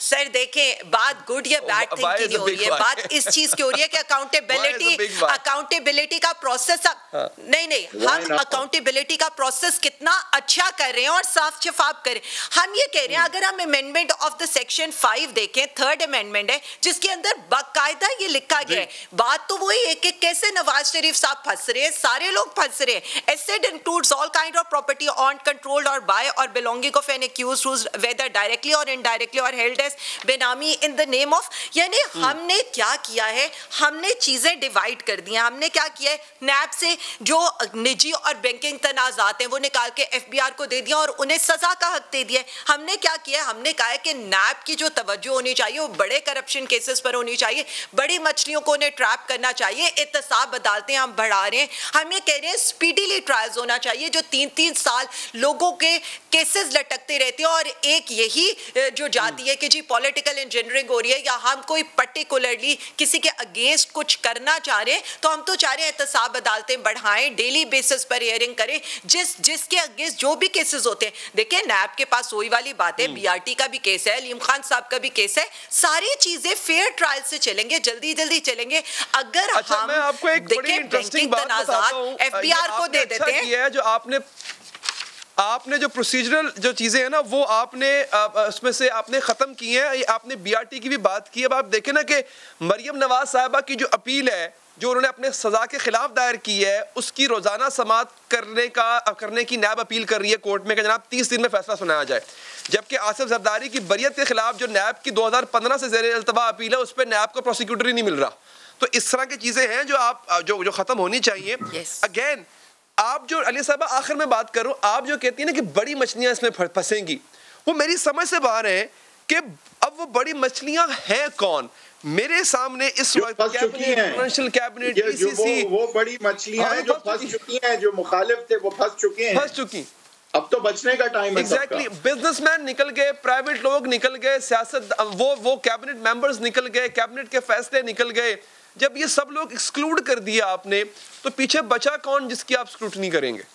सर? देखें, बात गुड या बैड थिंग की नहीं हो रही है, बात इस चीज की हो रही है कि अकाउंटेबिलिटी अकाउंटेबिलिटी का प्रोसेस हाँ। नहीं नहीं हम अकाउंटेबिलिटी का प्रोसेस कितना अच्छा कर रहे हैं और साफ शफाफ करें। हम ये कह रहे हैं, अगर हम amendment of the section five देखें, थर्ड अमेंडमेंट है जिसके अंदर बाकायदा ये लिखा गया है। बात तो वही है कि कैसे नवाज शरीफ साहब फंस रहे हैं, सारे लोग फंस रहे हैं। Asset includes all kind of property on controlled or by or belonging of an accused who is whether directly or indirectly or benami in the name of, यानी हमने क्या किया है? हमने चीजें डिवाइड कर दी हैं। हमने क्या किया है? नैब से जो निजी और बैंकिंग तनाजात हैं वो निकाल के एफबीआर को दे दिया और उन्हें सजा का हक दे दिया। हमने क्या किया? हमने कहा है कि नैब की जो तवज्जो होनी चाहिए वो बड़े करप्शन केसेस पर होनी चाहिए, बड़ी मछलियों को उन्हें ट्रैप करना चाहिए। एहतसाब अदालतें हम बढ़ा रहे हैं। हम ये कह रहे हैं स्पीडीली ट्रायल्स होना चाहिए। जो तीन तीन साल लोगों के केसेस लटकते रहते हैं और एक यही जो जाती है कि जी पॉलिटिकल इंजीनियरिंग हो रही है या हम कोई पर्टिकुलरली किसी के अगेंस्ट कुछ करना चाह रहे हैं, तो हम तो चाह रहे हैं एहतसाब अदालतें बढ़ाएं, डेली बेसिस पर हियरिंग करें, जिस जिसके अगेंस्ट जो भी केसेस होते हैं। देखिए, नैब के पास वही वाली बात है, बीआरटी का भी केस है, अलीम खान साहब का भी केस है। सारी चीजें फेयर ट्रायल से चलेंगे, जल्दी जल्दी चलेंगे। अगर अच्छा, हम बैंकिंग तनाजात एफबीआर को दे देते हैं, जो आपने आपने जो प्रोसीजरल जो चीज़ें हैं ना वो आपने उसमें से आपने ख़त्म की हैं। आपने बीआरटी की भी बात की। अब आप देखें ना कि मरियम नवाज साहिबा की जो अपील है जो उन्होंने अपने सज़ा के ख़िलाफ़ दायर की है, उसकी रोज़ाना समात करने का करने की नैब अपील कर रही है कोर्ट में कि जनाब तीस दिन में फैसला सुनाया जाए। जबकि आसिफ जरदारी की बरियत के ख़िलाफ़ जो नैब की दो हज़ार पंद्रह से ज़ेरे अल्तवा अपील है, उस पर नैब को प्रोसिक्यूटर ही नहीं मिल रहा। तो इस तरह की चीज़ें हैं जो आप जो जो ख़त्म होनी चाहिए। अगेन, आप जो अली साहबा आखिर में बात करूं, आप जो कहती हैं ना कि बड़ी मछलियां इसमें फंसेंगी, वो मेरी समझ से बाहर है कि अब वो बड़ी मछलियां हैं कौन? मेरे सामने इस वक्त कैबिनेट वो, वो बड़ी मछलियां हैं जो फंस चुकी हैं, जो मुखालिफ थे वो फंस चुके हैं, फंस चुकी अब तो बचने का टाइम है। एग्जैक्टली, बिजनेसमैन निकल गए, प्राइवेट लोग निकल गए, सियासत वो वो कैबिनेट मेंबर्स निकल गए, कैबिनेट के फैसले निकल गए। जब ये सब लोग एक्सक्लूड कर दिया आपने तो पीछे बचा कौन जिसकी आप स्क्रूटनी करेंगे?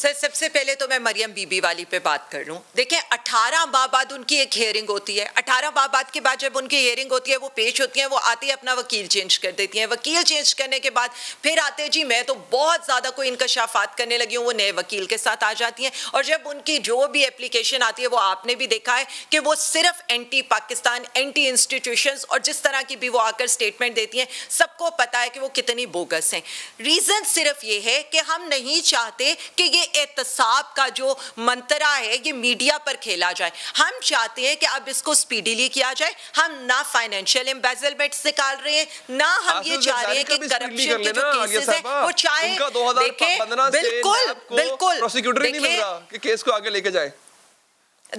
सर सबसे पहले तो मैं मरियम बीबी वाली पे बात कर लूँ। देखें अठारह माह बाद उनकी एक हियरिंग होती है, अठारह माह बाद के बाद जब उनकी हियरिंग होती है वो पेश होती हैं, वो आती है अपना वकील चेंज कर देती हैं, वकील चेंज करने के बाद फिर आते हैं जी मैं तो बहुत ज़्यादा कोई इंकशाफात करने लगी हूँ, वो नए वकील के साथ आ जाती हैं। और जब उनकी जो भी एप्लीकेशन आती है वो आपने भी देखा है कि वो सिर्फ एंटी पाकिस्तान, एंटी इंस्टीट्यूशंस और जिस तरह की भी वो आकर स्टेटमेंट देती हैं, सबको पता है कि वो कितनी बोगस हैं। रीज़न सिर्फ ये है कि हम नहीं चाहते कि ये एहतसाब का जो मंत्रा है ये मीडिया पर खेला जाए। हम चाहते हैं कि अब इसको स्पीडीली किया जाए। हम ना फाइनेंशियल एम्बेजलमेंट्स निकाल रहे हैं, ना हम ये चाह रहे हैं कि करप्शन के जो केसेस हैं वो चाहे देखें। बिल्कुल बिल्कुल प्रोसिक्यूटर नहीं मिल रहा कि केस को आगे लेके जाए।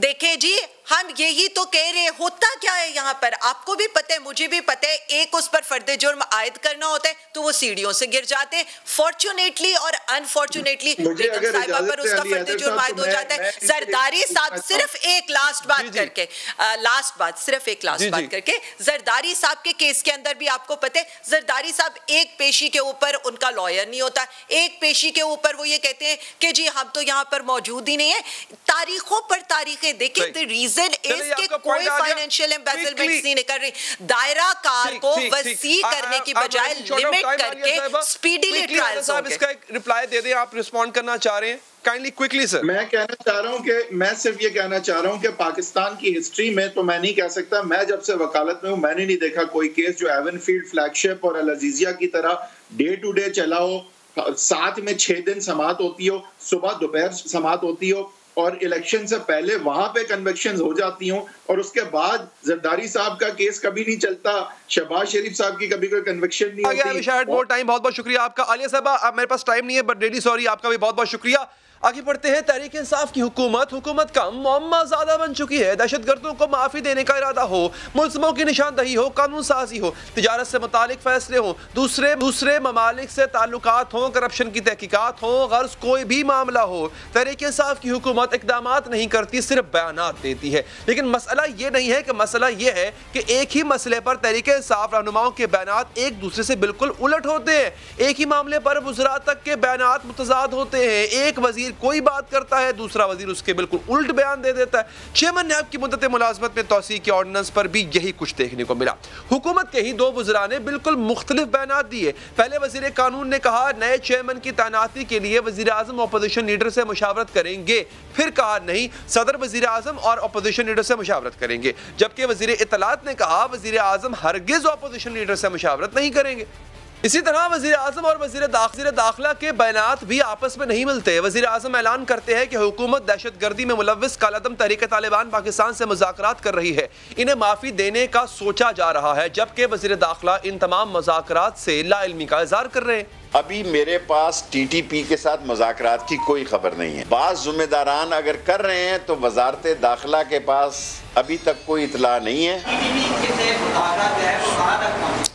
देखें जी हम यही तो कह रहे हैं, होता क्या है यहाँ पर आपको भी पता है, मुझे भी पता है, एक उस पर फर्द जुर्म आयद करना होता है तो वो सीढ़ियों से गिर जाते हैं। फॉर्चुनेटली और अनफॉर्चुनेटली बेगम साहिबा पर उसका फर्द जुर्म आयद हो जाता है। जरदारी साहब सिर्फ एक लास्ट बात करके लास्ट बात सिर्फ एक लास्ट बात करके जरदारी साहब के केस के अंदर भी आपको पता है, जरदारी साहब एक पेशी के ऊपर उनका लॉयर नहीं होता, एक पेशी के ऊपर वो ये कहते हैं कि जी हम तो यहाँ पर मौजूद ही नहीं है। तारीखों पर तारीख देखें, the reason is कि कोई financial embezzlement नहीं कर रही। दायरा कार को वसी करने की बजाय लिमिट करके speedily trials होंगे। इसका एक रिप्लाई दे दें, आप रिस्पॉन्ड करना चाह रहे हैं काइंडली क्विकली सर। मैं कहना चाह रहा हूं कि मैं सिर्फ ये कहना चाह रहा हूं कि पाकिस्तान की हिस्ट्री में तो मैं नहीं कह सकता, मैं जब से वकालत में हूं मैंने नहीं देखा कोई केस जो एवनफील्ड, फ्लैगशिप और अल अजीजिया की तरह डे टू डे चला हो, साथ में छह दिन समात होती हो, सुबह दोपहर समात होती हो और इलेक्शन से पहले वहां पे कन्वेक्शन हो जाती हूँ और उसके बाद जरदारी साहब का केस कभी नहीं चलता, शहबाज शरीफ साहब की कभी कोई कन्वेक्शन नहीं होती। बहुत टाइम, बहुत बहुत शुक्रिया आपका। आलिया साहबा आप मेरे पास टाइम नहीं है बट रेडी सॉरी, आपका भी बहुत बहुत शुक्रिया। आगे बढ़ते हैं। तहरीक इंसाफ की हुकूमत हुकूमत कम मुअम्मा ज़्यादा बन चुकी है। दहशत गर्दों को माफ़ी देने का इरादा हो, मुलज़मों की निशानदही हो, कानून साजी हो, तिजारत से मुतालिक फैसले हों, दूसरे दूसरे ममालिक से ताल्लुकात हों, करप्शन की तहकीकात हों, गर्ज़ कोई भी मामला हो। तहरीक इंसाफ की हुकूमत इक़दामात नहीं करती, सिर्फ बयानात देती है। लेकिन मसला ये नहीं है कि मसला ये है कि एक ही मसले पर तहरीक इंसाफ रहनुमाओं के बयानात एक दूसरे से बिल्कुल उलट होते हैं। एक ही मामले पर वज़रा तक के बयानात मुतज़ाद होते हैं। एक वज़ीर कोई बात करता है, दूसरा वजीर उसके बिल्कुल उल्ट बयान दे देता है। छह महीने आपकी मुद्दत मुलाजमत में तौसी के ऑर्डिनेंस पर भी यही कुछ देखने को मिला। हुकूमत के ही दो वज़रा ने बिल्कुल मुख्तलिफ बयान दिए। पहले वजीर कानून ने कहा नए चेयरमैन की तैनाती के लिए वजीर आजम अपोजिशन लीडर से मुशावरत करेंगे, फिर कहा नहीं, सदर वजीर आजम और अपोजिशन लीडर से मुशावरत करेंगे। जबकि वजीर इतलात ने कहा वजीर आजम हरगिज अपोजिशन लीडर से मुशावरत नहीं करेंगे। इसी तरह वज़ीर आज़म और वज़ीर दाखिला दाखला के बयानात भी आपस में नहीं मिलते। वज़ीर आज़म ऐलान करते हैं कि हुकूमत दहशत गर्दी में मुलव्वस कालादम तहरीक तालिबान पाकिस्तान से मुज़ाकरात कर रही है, इन्हें माफ़ी देने का सोचा जा रहा है। जबकि वज़ीर दाखला इन तमाम मुज़ाकरात से लाइल्मी का इज़हार कर रहे हैं। अभी मेरे पास टी टी पी के साथ मुज़ाकरात की कोई खबर नहीं है। बाज़ ज़िम्मेदारान अगर कर रहे हैं तो वज़ारत दाखला के पास अभी तक कोई इतला नहीं है,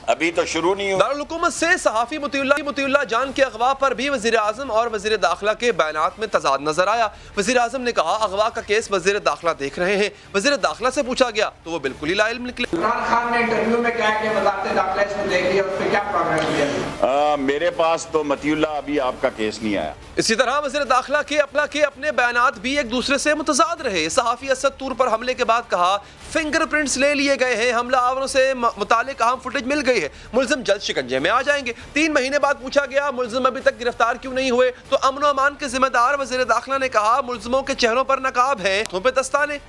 अभी तो शुरू नहीं हुआ। दारुल हुकूमत से सहाफ़ी मुतीउल्लाह मुतीउल्लाह जान के अगवा पर भी वज़ीर आज़म और वज़ीर दाखला के बयानात में तजाद नजर आया। वज़ीर आज़म ने कहा अगवा का केस वज़ीर दाखला देख रहे हैं। वज़ीर दाखला से पूछा गया तो वो बिल्कुल ही लाइल्म निकले। इमरान खान ने इंटरव्यू में क्या किया, वज़ारत दाखला इसमें देख लिया, उस पे क्या प्रोग्राम किया? मेरे पास तो मतीउल्लाह अभी आपका केस नहीं आया। इसी तरह वज़ीर दाखला के अपना के अपने बयानात भी एक दूसरे से मुतजाद रहे। सहाफ़ी असद तूर पर हमले के बाद कहा फिंगर प्रिंट्स ले लिए गए हैं, हमला आवरों से मुतालिक अहम फुटेज मिल गई, मुलजिम जल्द शिकंजे में आ जाएंगे। तीन महीने बाद पूछा गया मुलजिम अभी तक गिरफ्तार क्यों नहीं हुए तो अमन और अमान के जिम्मेदार वज़ीर दाखला ने कहा मुलजिमों के चेहरों पर नकाब है, आंखों पे दस्ताने।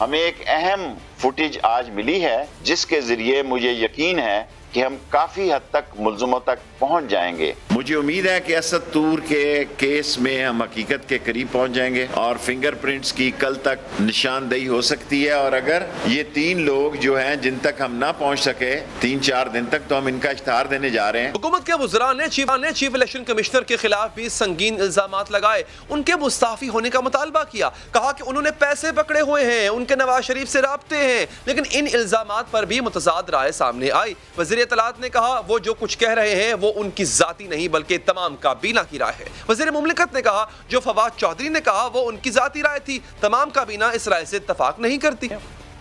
हमें एक अहम फुटेज आज मिली है जिसके जरिए मुझे यकीन है कि हम काफी हद तक मुलजिमों तक पहुंच जाएंगे। मुझे उम्मीद है कि असद तूर के केस में हम हकीकत के करीब पहुंच जाएंगे और फिंगरप्रिंट्स की कल तक निशानदेही हो सकती है। और अगर ये तीन लोग जो हैं जिन तक हम ना पहुंच सके तीन चार दिन तक, तो हम इनका इश्तहार देने जा रहे हैं। हुकूमत के वज़रा ने चीफ ने चीफ इलेक्शन कमिश्नर के खिलाफ भी संगीन इल्जामात लगाए, उनके मुस्ताफी होने का मुतालबा किया। कहा कि उन्होंने पैसे पकड़े हुए हैं, उनके नवाज शरीफ से राब्ते हैं। लेकिन इन इल्जामात पर भी मुतजाद राय सामने आई। वज़ीर वज़ीर तलात ने कहा वो जो कुछ कह रहे हैं वो उनकी ज़ाती नहीं बल्कि तमाम काबीना की राय है। वज़ीर मुमलिकत ने कहा जो फवाद चौधरी ने कहा वो उनकी ज़ाती राय थी, तमाम काबीना इस राय से इत्तफाक नहीं करती।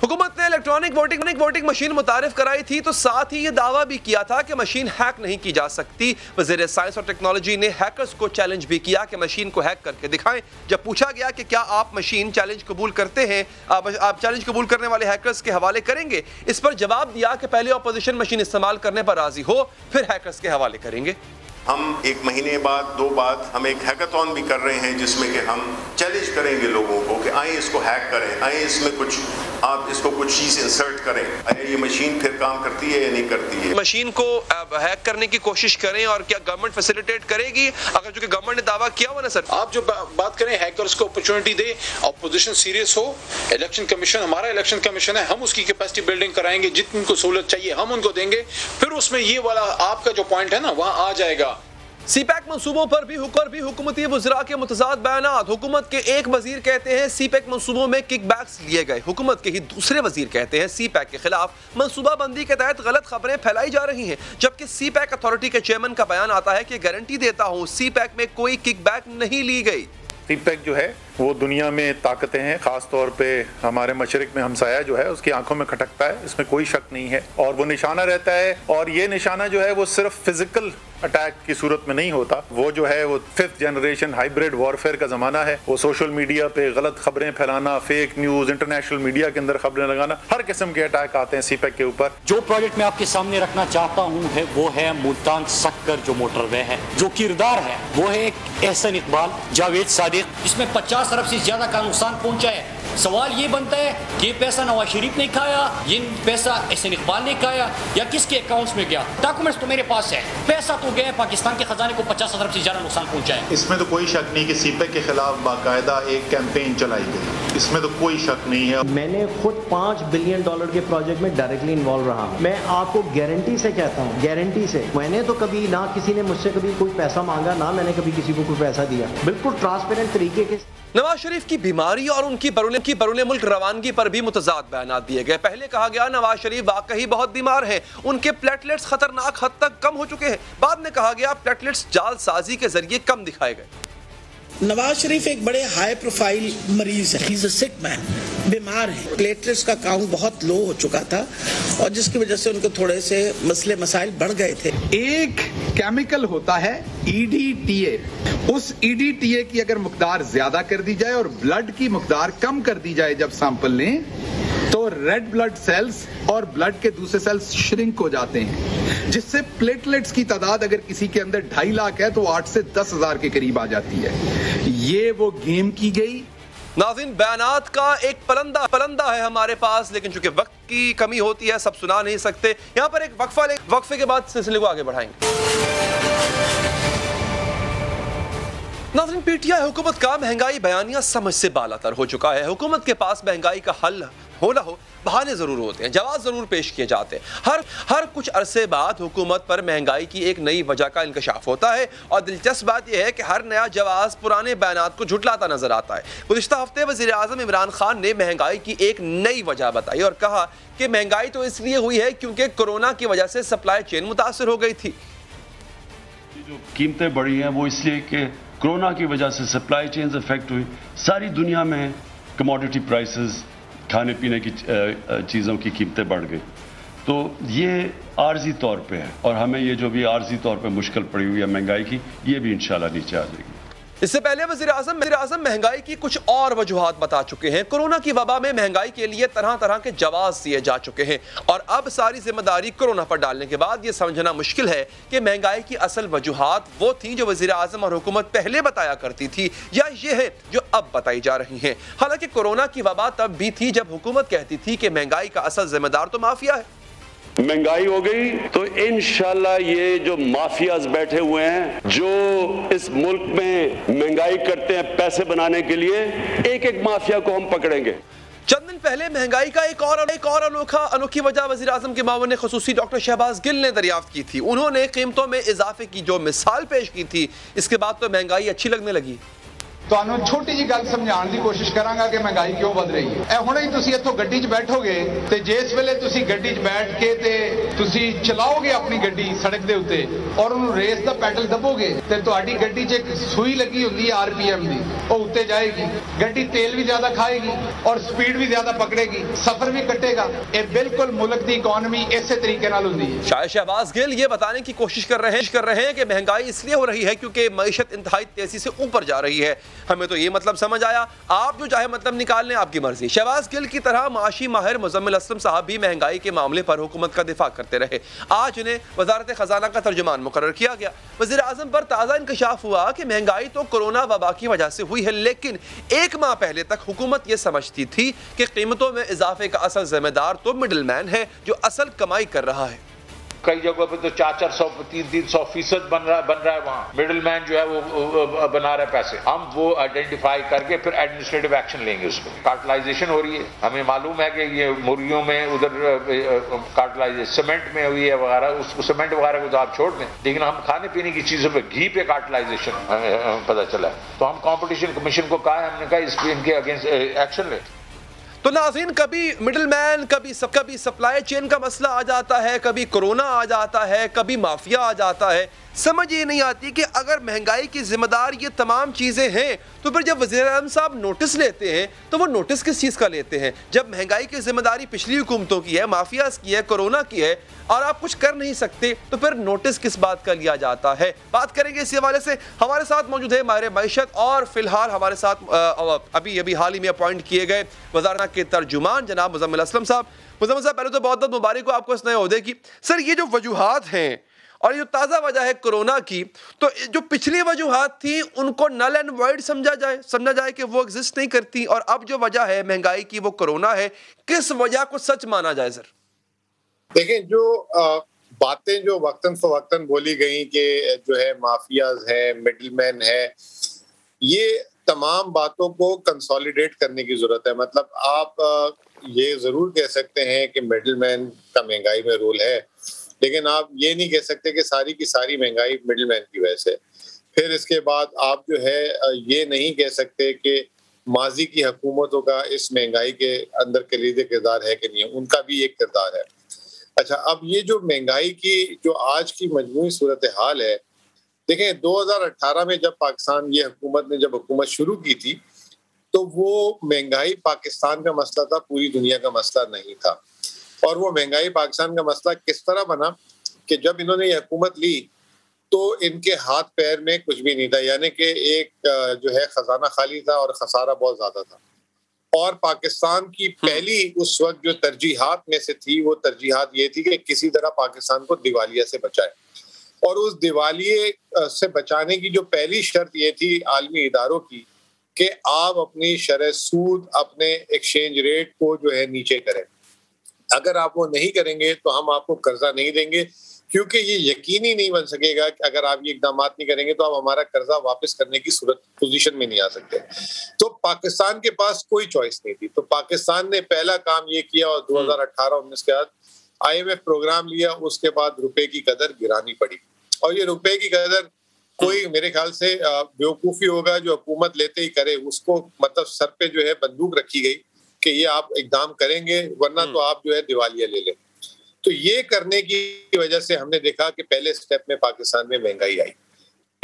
हुकूमत ने इलेक्ट्रॉनिक वोटिंग वोटिंग मशीन मुतारिफ कराई थी तो साथ ही ये दावा भी किया था कि मशीन हैक नहीं की जा सकती। वज़ीर साइंस और टेक्नोलॉजी ने हैकर्स को चैलेंज भी किया कि मशीन को हैक करके दिखाएं। जब पूछा गया कि क्या आप मशीन चैलेंज कबूल करते हैं, आप, आप चैलेंज कबूल करने वाले हैकर्स के हवाले करेंगे, इस पर जवाब दिया कि पहले अपोजिशन मशीन इस्तेमाल करने पर राजी हो फिर हैकर्स के हवाले करेंगे। हम एक महीने बाद दो बाद हम एक हैकाथॉन भी कर रहे हैं जिसमें कि हम चैलेंज करेंगे लोगों को कि आए इसको हैक करें, आए इसमें कुछ आप इसको कुछ चीज़ इंसर्ट करें, अरे ये मशीन फिर काम करती है या नहीं करती है। मशीन को हैक करने की कोशिश करें और क्या गवर्नमेंट फैसिलिटेट करेगी अगर जो कि गवर्नमेंट ने दावा किया हुआ ना सर। आप जो बा, बात करें हैकर्स को अपॉर्चुनिटी दे, अपोजिशन सीरियस हो, इलेक्शन कमीशन हमारा इलेक्शन कमीशन है, हम उसकी कैपेसिटी बिल्डिंग कराएंगे, जितनी उनको सहूलत चाहिए हम उनको देंगे, फिर उसमें ये वाला आपका जो पॉइंट है ना वहाँ आ जाएगा। सीपैक मंसूबों पर भी हुक और भी हुकूमती वज़रा के मुतज़ाद बयानात। हुकूमत के एक वज़ीर कहते हैं सीपैक मंसूबों में किकबैक्स लिए गए, हुकूमत के ही दूसरे वज़ीर कहते हैं सीपैक के खिलाफ मनसूबाबंदी के तहत गलत खबरें फैलाई जा रही हैं, जबकि सीपैक अथॉरिटी के चेयरमैन का बयान आता है कि गारंटी देता हूँ सीपैक में कोई किकबैक नहीं ली गई। सीपैक जो है वो दुनिया में ताकतें हैं, खास तौर पे हमारे मशरिक में हमसाया जो है उसकी आंखों में खटकता है, इसमें कोई शक नहीं है, और वो निशाना रहता है। और ये निशाना जो है वो सिर्फ फिजिकल अटैक की सूरत में नहीं होता, वो जो है वो फिफ्थ जनरेशन हाइब्रिड वॉरफेयर का ज़माना है, वो सोशल मीडिया पे गलत खबरें फैलाना, फेक न्यूज़, इंटरनेशनल मीडिया के अंदर खबरें लगाना, हर किस्म के अटैक आते हैं सीपैक के ऊपर। जो प्रोजेक्ट मैं आपके सामने रखना चाहता हूँ है वो है मुल्तान सक्कर जो मोटरवे है, जो किरदार है वो है एहसन इकबाल, जावेद सादिक, इसमें पचास अरब से ज्यादा का नुकसान पहुँचा है। सवाल ये बनता है ये पैसा नवाज शरीफ ने खाया, ये पैसा एहसन इकबाल ने खाया या किसके अकाउंट्स में गया? डॉक्यूमेंट्स तो मेरे पास है, पैसा तो गया, पाकिस्तान के खजाने को पचास अरब से ज्यादा नुकसान पहुंचा है। इसमें तो कोई शक नहीं कि सीपैक के खिलाफ बाकायदा एक कैंपेन चलाई गई, इसमें तो कोई शक नहीं है। मैंने खुद पाँच बिलियन डॉलर के प्रोजेक्ट में डायरेक्टली इन्वॉल्व रहा हूं। मैं आपको गारंटी से कहता हूं, गारंटी से, मैंने तो कभी ना किसी ने मुझसे कभी कोई पैसा मांगा, ना मैंने कभी किसी को कोई पैसा दिया, बिल्कुल ट्रांसपेरेंट तरीके के। नवाज शरीफ की बीमारी और उनकी बरूने की बरूने मुल्क रवानगी पर भी मुतजाद बयानात दिए गए। पहले कहा गया नवाज शरीफ वाकई बहुत बीमार हैं, उनके प्लेटलेट्स खतरनाक हद तक कम हो चुके हैं, बाद में कहा गया प्लेटलेट्स जालसाजी के जरिए कम दिखाए गए। नवाज शरीफ एक बड़े हाई प्रोफाइल मरीज है, he's a sick man, बीमार है, प्लेटलेट्स का काउंट बहुत लो हो चुका था और जिसकी वजह से उनको थोड़े से मसले मसाइल बढ़ गए थे। एक केमिकल होता है ई डी टी ए, उस ई डी टी ए की अगर मकदार ज्यादा कर दी जाए और ब्लड की मकदार कम कर दी जाए जब सैंपल लें तो रेड ब्लड सेल्स और ब्लड के दूसरे सेल्स श्रिंक हो जाते हैं, जिससे प्लेटलेट्स की तादाद अगर किसी के अंदर ढाई लाख है तो आठ से दस हजार के करीब आ जाती है। ये वो गेम की गई। नाज़रीन बयानात का एक पलंदा पलंदा है हमारे पास, लेकिन चूंकि वक्त की कमी होती है सब सुना नहीं सकते। यहाँ पर एक वक्फा ले, वक्फे के बाद सिलसिले को आगे बढ़ाएंगे। नाज़रीन पीटीआई हुकूमत का महंगाई बयानिया समझ से बालातर हो चुका है। हुकूमत के पास महंगाई का हल हो ना हो बहाने ज़रूर होते हैं, जवाब ज़रूर पेश किए जाते हैं। हर हर कुछ अरसे बाद हुकूमत पर महंगाई की एक नई वजह का इंकशाफ होता है और दिलचस्प बात यह है कि हर नया जवाब पुराने बयानात को झुटलाता नजर आता है। गुज़िश्ता हफ्ते वज़ीर-ए-आज़म इमरान खान ने महंगाई की एक नई वजह बताई और कहा कि महंगाई तो इसलिए हुई है क्योंकि कोरोना की वजह से सप्लाई चेन मुतासर हो गई थी। जो कीमतें बढ़ी हैं वो इसलिए कि कोरोना की वजह से सप्लाई चेन अफेक्ट हुई। सारी दुनिया में कमोडिटी प्राइसेस, खाने पीने की चीज़ों की कीमतें बढ़ गई, तो ये आर्जी तौर पे है और हमें ये जो भी आर्जी तौर पे मुश्किल पड़ी हुई है महंगाई की, ये भी इंशाल्लाह नीचे आ जाएगी। इससे पहले वज़ीर-ए-आज़म वज़ीर-ए-आज़म महंगाई की कुछ और वजूहात बता चुके हैं। कोरोना की वबा में महंगाई के लिए तरह तरह के जवाब दिए जा चुके हैं और अब सारी जिम्मेदारी कोरोना पर डालने के बाद ये समझना मुश्किल है कि महंगाई की असल वजूहात वो थी जो वज़ीर-ए-आज़म और हुकूमत पहले बताया करती थी या ये है जो अब बताई जा रही हैं। हालांकि कोरोना की वबा तब भी थी जब हुकूमत कहती थी कि महंगाई का असल जिम्मेदार तो माफिया है। महंगाई हो गई तो इंशाल्लाह ये जो माफियाज बैठे हुए हैं जो इस मुल्क में महंगाई करते हैं पैसे बनाने के लिए, एक एक माफिया को हम पकड़ेंगे। चंद दिन पहले महंगाई का एक और एक और अनोखा अनोखी वजह वज़ीर-ए-आज़म के मावने ख़ुसूसी डॉक्टर शहबाज गिल ने दरियाफ्त की थी। उन्होंने कीमतों में इजाफे की जो मिसाल पेश की थी, इसके बाद तो महंगाई अच्छी लगने लगी। ਤੁਹਾਨੂੰ छोटी जी गल समझाने की कोशिश करांगा कि महंगाई क्यों बढ़ रही है। हुणे ही तुसीं इत्थों गड्डी 'च बैठोगे तो जिस वेले तुसीं गड्डी 'च बैठ के ते तुसीं चलाओगे अपनी गड्डी सड़क के उत्ते और उन्होंने रेस का पैडल दबोगे तो तुहाडी गड्डी 'च एक सूई लगी हुंदी है आर पी एम की, वह उत्ते जाएगी, गड्डी तेल भी ज़्यादा खाएगी और स्पीड भी ज़्यादा पकड़ेगी, सफर भी कटेगा। ये बिल्कुल मुल्क की इकोनॉमी इस तरीके नाल हुंदी है। शायद शहबाज गिल ये बताने की कोशिश कर रहे कर रहे हैं कि महंगाई इसलिए हो रही है क्योंकि मईशत इंतहाई तेजी से ऊपर जा रही है। हमें तो ये मतलब समझ आया, आप जो चाहे मतलब निकाल लें, आपकी मर्जी। शहबाज गिल की तरह माशी माहिर मुजम्मिल असलम साहब भी महंगाई के मामले पर हुकूमत का दिफा करते रहे। आज उन्हें वजारत खजाना का तर्जुमान मुकर्रर किया गया। वजीर आजम पर ताज़ा इंकशाफ हुआ कि महंगाई तो कोरोना वबा की वजह से हुई है, लेकिन एक माह पहले तक हुकूमत ये समझती थी कि कीमतों में इजाफे का असल जिम्मेदार तो मिडिल मैन है जो असल कमाई कर रहा है। कई जगहों पे तो चार चार सौ तीन तीन सौ फीसद बन रहा बन रहा है। वहाँ मिडिल मैन जो है वो बना रहे पैसे। हम वो आइडेंटिफाई करके फिर एडमिनिस्ट्रेटिव एक्शन लेंगे। उसमें कार्टलाइजेशन हो रही है, हमें मालूम है कि ये मुर्गियों में उधर कार्टलाइजेशन सीमेंट में हुई है वगैरह, उस सीमेंट वगैरह को तो आप छोड़ दें, लेकिन हम खाने पीने की चीज़ों पर घी पे कार्टलाइजेशन हमें पता चला है। तो हम कॉम्पिटिशन कमीशन को कहा है, हमने कहा इस इनके अगेंस्ट एक्शन लें। तो नाज़रीन, कभी मिडिल मैन, कभी सब कभी सप्लाई चेन का मसला आ जाता है, कभी कोरोना आ जाता है, कभी माफिया आ जाता है। समझ ये नहीं आती कि अगर महंगाई की जिम्मेदार ये तमाम चीज़ें हैं तो फिर जब वज़ीर आज़म साहब नोटिस लेते हैं तो वो नोटिस किस चीज़ का लेते हैं, जब महंगाई की जिम्मेदारी पिछली हुकूमतों की है, माफियाज़ की है, कोरोना की है और आप कुछ कर नहीं सकते, तो फिर नोटिस किस बात का लिया जाता है। बात करेंगे इसी हवाले से। हमारे साथ मौजूद है माहिर मईशत और फिलहाल हमारे साथ अभी अभी हाल ही में अपॉइंट किए गए वज़ारत के तर्जुमान जनाब मुजम्मिल असलम साहब। मुजम्मिल साहब, पहले तो बहुत बहुत मुबारक हो आपको इस नए ओहदे की। सर, ये जो वजूहात हैं और जो ताज़ा वजह है कोरोना की, तो जो पिछली वजूहात थी उनको नल एंड वॉइड समझा जाए समझा जाए कि वो एग्जिस्ट नहीं करती, और अब जो वजह है महंगाई की वो कोरोना है, किस वजह को सच माना जाए? सर देखिए, जो बातें जो वक्तन फवक्तन बोली गई कि जो है माफियाज है, मिडिलमैन है, ये तमाम बातों को कंसोलिडेट करने की जरूरत है। मतलब आप ये जरूर कह सकते हैं कि मिडिलमैन का महंगाई में रोल है, लेकिन आप ये नहीं कह सकते कि सारी की सारी महंगाई मिडिलमैन की वजह से। फिर इसके बाद आप जो है ये नहीं कह सकते कि माजी की हुकूमतों का इस महंगाई के अंदर कलीदे किरदार है कि नहीं, उनका भी एक किरदार है। अच्छा, अब ये जो महंगाई की जो आज की मजमूई सूरत हाल है, देखें दो हज़ार अठारह में जब पाकिस्तान ये हुकूमत ने जब हुकूमत शुरू की थी तो वो महंगाई पाकिस्तान का मसला था, पूरी दुनिया का मसला नहीं था। और वो महंगाई पाकिस्तान का मसला किस तरह बना कि जब इन्होंने ये हुकूमत ली तो इनके हाथ पैर में कुछ भी नहीं था, यानी कि एक जो है खजाना खाली था और खसारा बहुत ज़्यादा था। और पाकिस्तान की पहली उस वक्त जो तरजीहात में से थी, वो तरजीहात ये थी कि किसी तरह पाकिस्तान को दिवालिया से बचाए। और उस दिवालिये से बचाने की जो पहली शर्त ये थी आलमी इदारों की कि आप अपनी शरह सूद, अपने एक्सचेंज रेट को जो है नीचे करें। अगर आप वो नहीं करेंगे तो हम आपको कर्जा नहीं देंगे, क्योंकि ये यकीनी नहीं बन सकेगा कि अगर आप ये इकदाम नहीं करेंगे तो आप हमारा कर्जा वापस करने की सूरत पोजीशन में नहीं आ सकते। तो पाकिस्तान के पास कोई चॉइस नहीं थी, तो पाकिस्तान ने पहला काम ये किया और दो हजार अठारह उन्नीस के बाद आई एम एफ प्रोग्राम लिया। उसके बाद रुपए की कदर गिरानी पड़ी, और ये रुपए की कदर कोई मेरे ख्याल से बेवकूफ़ी होगा जो हुकूमत लेते ही करे। उसको मतलब सर पे जो है बंदूक रखी गई कि ये आप इकदाम करेंगे वरना तो आप जो है दिवालिया ले लें। तो ये करने की वजह से हमने देखा कि पहले स्टेप में पाकिस्तान में महंगाई आई।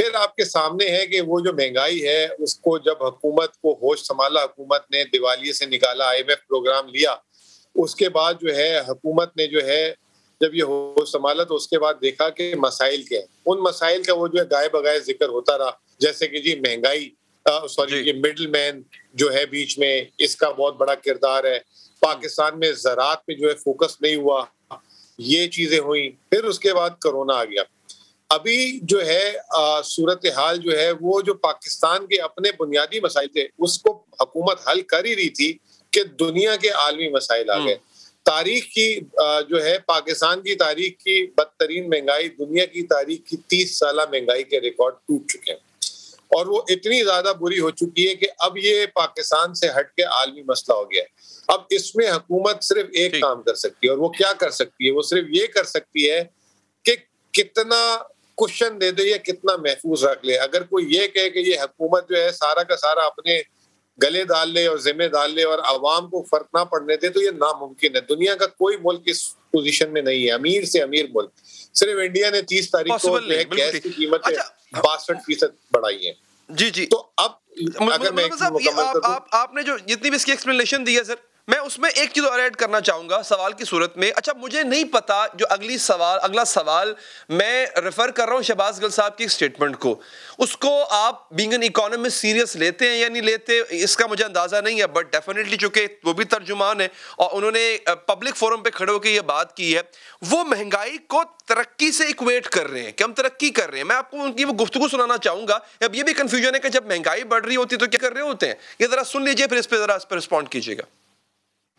फिर आपके सामने है कि वो जो महंगाई है उसको जब हुकूमत को होश संभाला, हुकूमत ने दिवालिये से निकाला, आई एम एफ प्रोग्राम लिया। उसके बाद जो है हुकूमत ने जो है जब ये होश संभाला तो उसके बाद देखा कि मसाइल के हैं, उन मसाइल का वो जो है गाय बगाय जिक्र होता रहा, जैसे कि जी महंगाई, सॉरी ये मिडिल मैन जो है बीच में, इसका बहुत बड़ा किरदार है, पाकिस्तान में ज़रात पे जो है फोकस नहीं हुआ, ये चीज़ें हुई। फिर उसके बाद कोरोना आ गया। अभी जो है आ, सूरत हाल जो है वो जो पाकिस्तान के अपने बुनियादी मसाइल थे उसको हुकूमत हल कर ही रही थी कि दुनिया के आलमी मसाइल आ गए। तारीख की आ, जो है पाकिस्तान की तारीख की बदतरीन महंगाई, दुनिया की तारीख की तीस साल महंगाई के रिकॉर्ड टूट चुके हैं, और वो इतनी ज्यादा बुरी हो चुकी है कि अब ये पाकिस्तान से हट के आलमी मसला हो गया है। अब इसमें हुकूमत सिर्फ एक काम कर सकती है, और वो क्या कर सकती है? वो सिर्फ ये कर सकती है कि कितना क्वेश्चन दे दे ये कितना महफूज रख ले। अगर कोई ये कहे कि ये हुकूमत जो है सारा का सारा अपने गले डाल ले और जिम्मे डाल ले और आवाम को फर्क ना पड़ने दे, तो ये नामुमकिन है। दुनिया का कोई मुल्क इस पोजीशन में नहीं है, अमीर से अमीर मुल्क। सिर्फ इंडिया ने तीस तारीख को गैस की कीमत बासठ फीसद बढ़ाई है। जी जी, तो अब अगर मैं आपने जो जितनी भी इसकी एक्सप्लेनेशन दी है सर, मैं उसमें एक चीज और ऐड करना चाहूंगा सवाल की सूरत में। अच्छा, मुझे नहीं पता जो अगली सवाल अगला सवाल मैं रेफर कर रहा हूं शहबाज गिल साहब की एक स्टेटमेंट को, उसको आप बीइंग एन इकोनॉमिस्ट सीरियस लेते हैं या नहीं लेते, इसका मुझे अंदाजा नहीं है। बट डेफिनेटली चूंकि वो भी तर्जुमान है और उन्होंने पब्लिक फोरम पे खड़े होकर यह बात की है, वो महंगाई को तरक्की से इक्वेट कर रहे हैं कि हम तरक्की कर रहे हैं। मैं आपको उनकी वो गुफ्तगू सुनाना चाहूंगा। अब ये भी कंफ्यूजन है कि जब महंगाई बढ़ रही होती है तो क्या कर रहे होते हैं, ये जरा सुन लीजिए फिर इस पर जरा इस पर रिस्पॉन्ड कीजिएगा।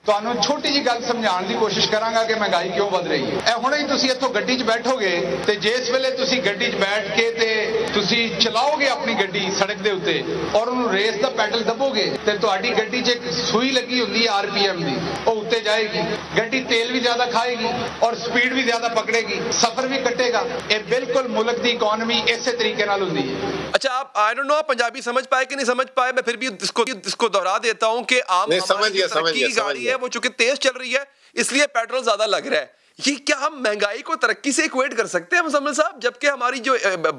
ਤੁਹਾਨੂੰ छोटी जी गल समझाने की कोशिश करांगा कि महंगाई क्यों बढ़ रही है। ਇਹ ਹੁਣੇ ਹੀ ਤੁਸੀਂ ਇੱਥੋਂ ਗੱਡੀ 'ਚ ਬੈਠੋਗੇ ਤੇ ਜਿਸ ਵੇਲੇ ਤੁਸੀਂ ਗੱਡੀ 'ਚ ਬੈਠ ਕੇ ਤੇ ਤੁਸੀਂ ਚਲਾਓਗੇ ਆਪਣੀ ਗੱਡੀ ਸੜਕ ਦੇ ਉੱਤੇ ਔਰ ਉਹਨੂੰ ਰੇਸ ਦਾ ਪੈਡਲ ਦਬੋਗੇ ਤੇ ਤੁਹਾਡੀ ਗੱਡੀ 'ਚ ਇੱਕ ਸੂਈ ਲੱਗੀ ਹੁੰਦੀ ਹੈ ਆਰਪੀਐਮ ਦੀ, ਉਹ ਉੱਤੇ ਜਾਏਗੀ। ਗੱਡੀ ਤੇਲ ਵੀ ਜ਼ਿਆਦਾ ਖਾਏਗੀ ਔਰ ਸਪੀਡ ਵੀ ਜ਼ਿਆਦਾ ਪਕੜੇਗੀ, ਸਫ਼ਰ ਵੀ ਕੱਟੇਗਾ। ਇਹ ਬਿਲਕੁਲ ਮੁਲਕ ਦੀ ਇਕਨੋਮੀ ਇਸੇ ਤਰੀਕੇ ਨਾਲ ਹੁੰਦੀ ਹੈ। अच्छा, आप आई डोंट नो आप पंजाबी समझ पाए कि नहीं समझ पाए, मैं फिर भी इसको इसको दोहरा देता हूं कि आम हमारी तरक्की गाड़ी है वो चूंकि तेज चल रही है इसलिए पेट्रोल ज्यादा लग रहा है। ये क्या हम महंगाई को तरक्की से इक्वेट कर सकते हैं मुजम्मिल साहब, जबकि हमारी जो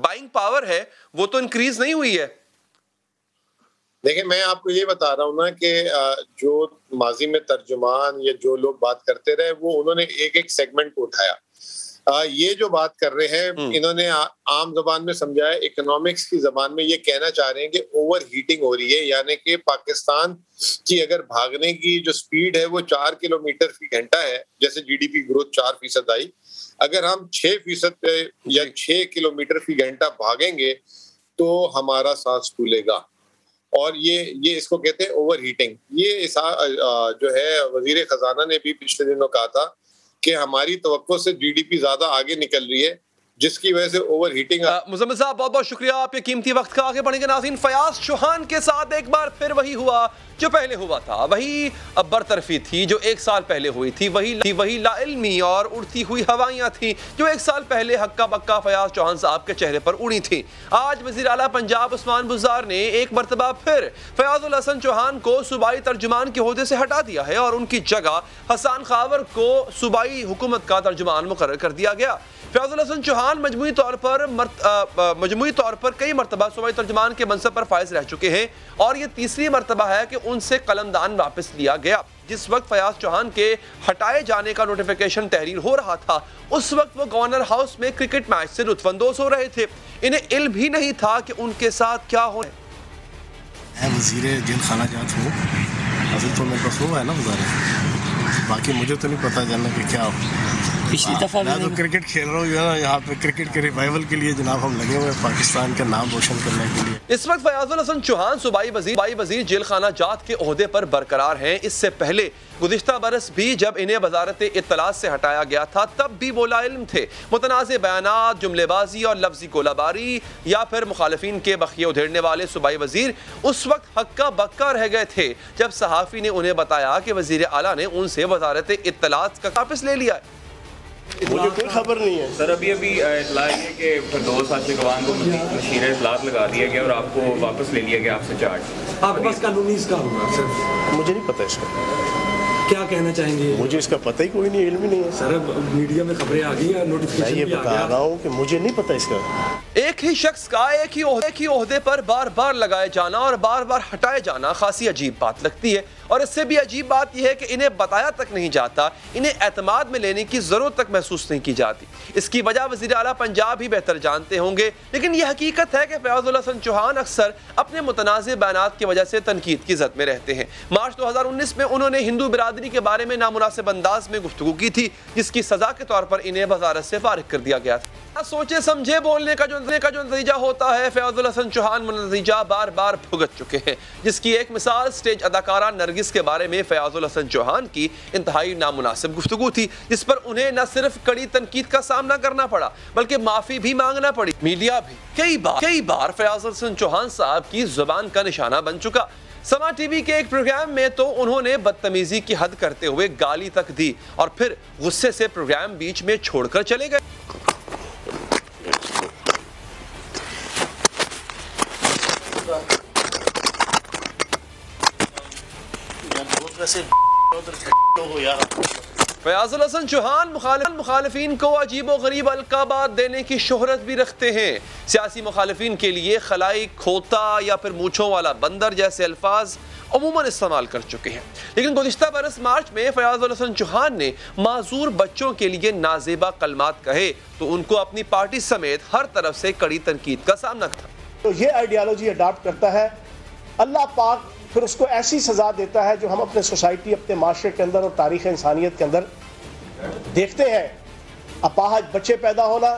बाइंग पावर है वो तो इंक्रीज नहीं हुई है? देखिए, मैं आपको ये बता रहा हूँ ना कि जो माजी में तर्जुमान या जो लोग बात करते रहे वो उन्होंने एक एक सेगमेंट को उठाया। आ, ये जो बात कर रहे हैं इन्होंने आ, आम जबान में समझाया, इकोनॉमिक्स की जबान में ये कहना चाह रहे हैं कि ओवर हीटिंग हो रही है। यानी कि पाकिस्तान की अगर भागने की जो स्पीड है वो चार किलोमीटर फी घंटा है, जैसे जीडीपी ग्रोथ चार फीसद आई, अगर हम छह फीसद पे या छह किलोमीटर फी घंटा भागेंगे तो हमारा सांस फूलेगा। और ये ये इसको कहते हैं ओवर हीटिंग। ये जो है वजीर खजाना ने भी पिछले दिनों कहा था कि हमारी तवक्को से जीडीपी ज्यादा आगे निकल रही है, जिसकी वजह से ओवर हीटिंग। मुजम्मिल साहब, बहुत बहुत शुक्रिया आपके कीमती वक्त का। आगे बढ़ेंगे नाज़रीन फयाज चौहान के साथ। एक बार फिर वही हुआ जो पहले हुआ था, वही अब बरतरफी थी जो एक साल पहले हुई थी, वही वही लाइलमी और उड़ती हुई हवाइयाँ थी जो एक साल पहले हक्का बक्का फयाज चौहान साहब के चेहरे पर उड़ी थी। आज वज़ीर आला पंजाब उस्मान बुज़दार ने एक मरतबा फिर फयाजुल हसन चौहान को सूबाई तर्जुमान के अहदे से हटा दिया है और उनकी जगह हसन खावर को सूबाई हुकूमत का तर्जुमान मुकर्रर कर दिया गया। फयाजुल हसन चौहान मजमूई तौर पर मजमूई तौर पर कई मरतबा सूबाई तर्जुमान के मनसब पर फायज रह चुके हैं और ये तीसरी मरतबा है कि उनसे कलमदान वापस लिया गया। जिस वक्त फयाज चौहान के हटाए जाने का नोटिफिकेशन तहरीर हो रहा था, उस वक्त वो गवर्नर हाउस में क्रिकेट मैच से लुत्फानंदोज हो रहे थे। इन्हें इल्म भी नहीं था कि उनके साथ क्या हो रहा है। वज़ीर जेल खाना जांच हो, असल तो मेरे पास हो है ना गुजारिश, बाकी मुझे तो नहीं पता जानना कि क्या हो। पिछली दफा मैं तो क्रिकेट खेल रहा हूँ यहाँ पे, क्रिकेट के रिवाइवल के लिए जनाब हम लगे हुए हैं, पाकिस्तान का नाम रोशन करने के लिए। इस वक्त फयाजुल हसन चौहान सूबाई वजीर सूबाई वजीर जेल खाना जात के ओहदे पर बरकरार हैं। इससे पहले गुज़िश्ता बरस भी जब इन्हें वजारत इत्तलात से हटाया गया था तब भी वो लाइल्म थे। मुतनाज़ बयानात, जुमलेबाजी और लफ्जी गोलाबारी या फिर मुखालफीन के बखिए उधेड़ने वाले सूबाई वजीर उस वक्त हक्का बक्का रह गए थे जब सहाफ़ी ने उन्हें बताया कि वज़ीर आला ने उनसे वजारत इत्तलात का वापस ले लिया। मुझे कोई खबर नहीं है सर। अभी अभी इतला है कि फिरदौस आशिकवान को मशीर इतलात लगा दिया गया और आपको वापस ले लिया गया आपसे चार्ज। आपके पास कानूनी इसका होगा सर? मुझे नहीं पता इसका, क्या कहना चाहेंगे? मुझे इसका पता ही कोई नहीं, इल्म ही नहीं है सर। अब मीडिया में खबरें आ गई हैं, नोटिफिकेशन भी आ गया। मैं ये बता रहा हूँ कि मुझे नहीं पता इसका। एक ही शख्स का एक ही ओहदे की ओहदे पर बार बार लगाए जाना और बार बार हटाए जाना खासी अजीब बात लगती है। और इससे भी अजीब बात यह है कि इन्हें बताया तक नहीं जाता, इन्हें एतमाद में लेने की ज़रूरत तक महसूस नहीं की जाती। इसकी वजह वज़ीर आला पंजाब ही बेहतर जानते होंगे, लेकिन यह हकीकत है कि फयाजुल हसन चौहान अक्सर अपने मुतनाज़े बयानात की वजह से तनकीद की ज़द में रहते हैं। मार्च दो हज़ार उन्नीस में उन्होंने हिंदू बिरादरी के बारे में नामुनासिब अंदाज में गुफ्तगू की थी, जिसकी सज़ा के तौर पर इन्हें वज़ारत से फारिग कर दिया गया था। सोचे समझे बोलने का जो का जो नतीजा होता है, फयाजुल हसन चौहान नतीजा बार बार भुगत चुके हैं, जिसकी एक मिसाल स्टेज अदाकारा नरगिस के बारे में फयाजुल हसन चौहान की इंतहाई नामुनासिब गुफ्तगू थी, जिस पर उन्हें न सिर्फ कड़ी तनकीद का सामना करना पड़ा बल्कि माफी भी मांगना पड़ी। मीडिया भी कई बार कई बार फयाजुल हसन चौहान साहब की जुबान का निशाना बन चुका। समा टीवी के एक प्रोग्राम में तो उन्होंने बदतमीजी की हद करते हुए गाली तक दी और फिर गुस्से से प्रोग्राम बीच में छोड़कर चले गए। वैसे हो यार। फयाजुल हसन चौहान मुखालिफीन मुखालिफीन को अजीब व गरीब अलकाबात देने की शोहरत भी रखते हैं। सियासी मुखालिफीन के लिए खलाई, खोता या फिर मूँछों वाला बंदर जैसे अल्फाज अमूमन इस्तेमाल कर चुके हैं, लेकिन गुज़िश्ता बरस मार्च में फयाजुल हसन चौहान ने माजूर बच्चों के लिए नाजेबा कलमात कहे तो उनको अपनी पार्टी समेत हर तरफ से कड़ी तनकीद का सामना था। तो ये आइडियालॉजी अडाप्ट करता है, अल्लाह पाक फिर उसको ऐसी सजा देता है जो हम अपने सोसाइटी, अपने माशरे के अंदर और तारीख़ इंसानियत के अंदर देखते हैं। अपाहज बच्चे पैदा होना,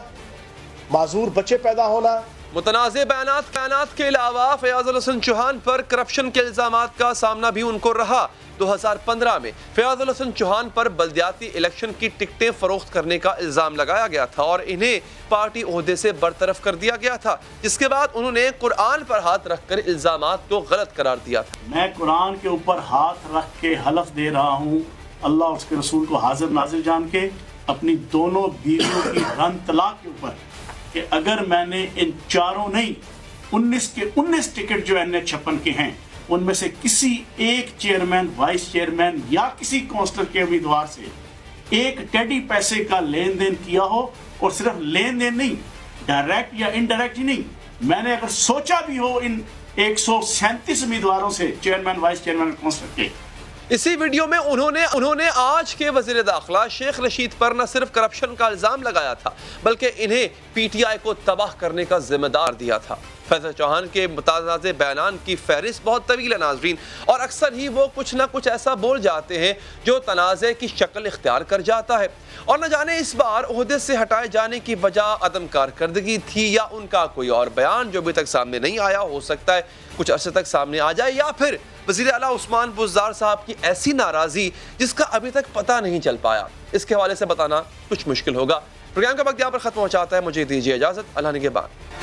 माजूर बच्चे पैदा होना। मुतनाज़े बयानात बयानात के अलावा फयाजुल हसन चौहान पर करप्शन के इल्ज़ाम का सामना भी उनको रहा। दो हज़ार पंद्रह में फयाजुल हसन चौहान पर बलदियाती इलेक्शन की टिकटें फरोख्त करने का इल्ज़ाम लगाया गया था और इन्हें पार्टी ओहदे से बरतरफ कर दिया गया था, जिसके बाद उन्होंने कुरान पर हाथ रख कर इल्ज़ाम को गलत करार दिया था। मैं कुरान के ऊपर हाथ रख के हलफ दे रहा हूँ अल्लाह और उसके रसूल को हाजिर नाजिर जान के, अपनी दोनों बीवियों की रन तलाक के ऊपर, कि अगर मैंने इन चारों नहीं उन्नीस के उन्नीस टिकट जो एन ए छप्पन के हैं उनमें से किसी एक चेयरमैन, वाइस चेयरमैन या किसी काउंसलर के उम्मीदवार से एक टेडी पैसे का लेन देन किया हो, और सिर्फ लेन देन नहीं, डायरेक्ट या इनडायरेक्ट ही नहीं, मैंने अगर सोचा भी हो इन एक सौ सैंतीस उम्मीदवारों से, चेयरमैन, वाइस चेयरमैन, काउंसलर के। इसी वीडियो में उन्होंने उन्होंने आज के वज़ीर दाखिला शेख रशीद पर न सिर्फ करप्शन का इल्ज़ाम लगाया था बल्कि इन्हें पीटीआई को तबाह करने का जिम्मेदार दिया था। फैसल चौहान के मुतनाज़े बयान की फहरिस्त बहुत तवील है नाज़रीन, और अक्सर ही वो कुछ ना कुछ ऐसा बोल जाते हैं जो तनाज़े की शक्ल इख्तियार कर जाता है, और न जाने इस बार ओहदे से हटाए जाने की वजह अदम कारकर्दगी थी या उनका कोई और बयान जो अभी तक सामने नहीं आया, हो सकता है कुछ अरसे तक सामने आ जाए, या फिर वज़ीर आला उस्मान बुज़दार साहब की ऐसी नाराज़ी जिसका अभी तक पता नहीं चल पाया। इसके हवाले से बताना कुछ मुश्किल होगा। प्रोग्राम का वक्त यहाँ पर ख़त्म हो जाता है, मुझे दीजिए इजाज़त, अल्लाह निगहबान।